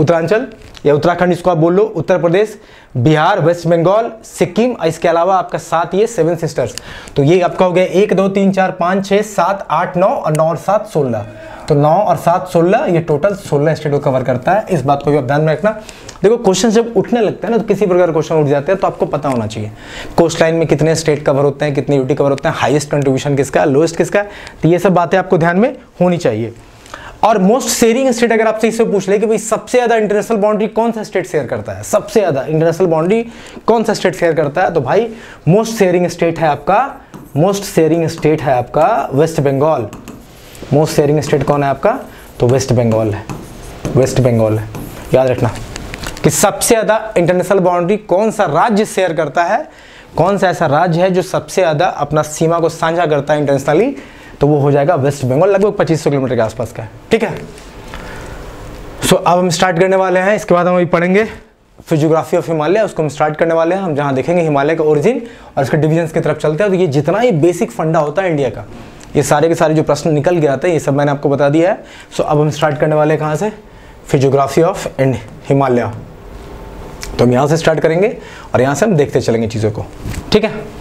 उत्तरांचल या उत्तराखंड इसको आप बोल लो, उत्तर प्रदेश, बिहार, वेस्ट बंगाल, सिक्किम। इसके अलावा आपका सात ये सेवन सिस्टर्स। तो ये आपका हो गया एक दो तीन चार पाँच छः सात आठ नौ और नौ और सात सोलह। तो नौ और सात सोलह, ये टोटल सोलह स्टेट को कवर करता है। इस बात को भी आप ध्यान में रखना। देखो क्वेश्चन जब उठने लगता है ना तो किसी प्रकार क्वेश्चन उठ जाते हैं तो आपको पता होना चाहिए कोस्ट लाइन में कितने स्टेट कवर होते हैं, कितने यूटी कवर होते हैं, हाईएस्ट कंट्रीब्यूशन किसका, लोएस्ट किसका। तो ये सब बातें आपको ध्यान में होनी चाहिए। और मोस्ट शेयरिंग स्टेट अगर आपसे इससे पूछ ले कि भाई सबसे ज़्यादा इंटरनेशनल बाउंड्री कौन सा स्टेट शेयर करता है, सबसे ज़्यादा इंटरनेशनल बाउंड्री कौन सा स्टेट शेयर करता है, तो भाई मोस्ट शेयरिंग स्टेट है आपका, मोस्ट शेयरिंग स्टेट है आपका waste Bengal. Most sharing state कौन है आपका, तो वेस्ट बंगाल है, वेस्ट बंगाल है। याद रखना कि सबसे ज़्यादा इंटरनेशनल बाउंड्री कौन सा राज्य शेयर करता है, कौन सा ऐसा राज्य है जो सबसे ज़्यादा अपना सीमा को साझा करता है इंटरनेशनली, तो वो हो जाएगा वेस्ट बंगाल। लगभग पच्चीस सौ किलोमीटर के आसपास का है। ठीक है, सो so, अब हम स्टार्ट करने वाले हैं। इसके बाद हम अभी पढ़ेंगे फिर ज्योग्राफी ऑफ हिमालय, उसको हम स्टार्ट करने वाले हैं। हम जहाँ देखेंगे हिमालय का ओरिजिन और इसके डिविजन्स की तरफ चलते हैं। तो ये जितना ही बेसिक फंडा होता है इंडिया का, ये सारे के सारे जो प्रश्न निकल गया था ये सब मैंने आपको बता दिया है। सो so, अब हम स्टार्ट करने वाले हैं कहाँ से, फिर ज्योग्राफी ऑफ एंड हिमालय। तो हम यहाँ से स्टार्ट करेंगे और यहाँ से हम देखते चलेंगे चीज़ों को। ठीक है।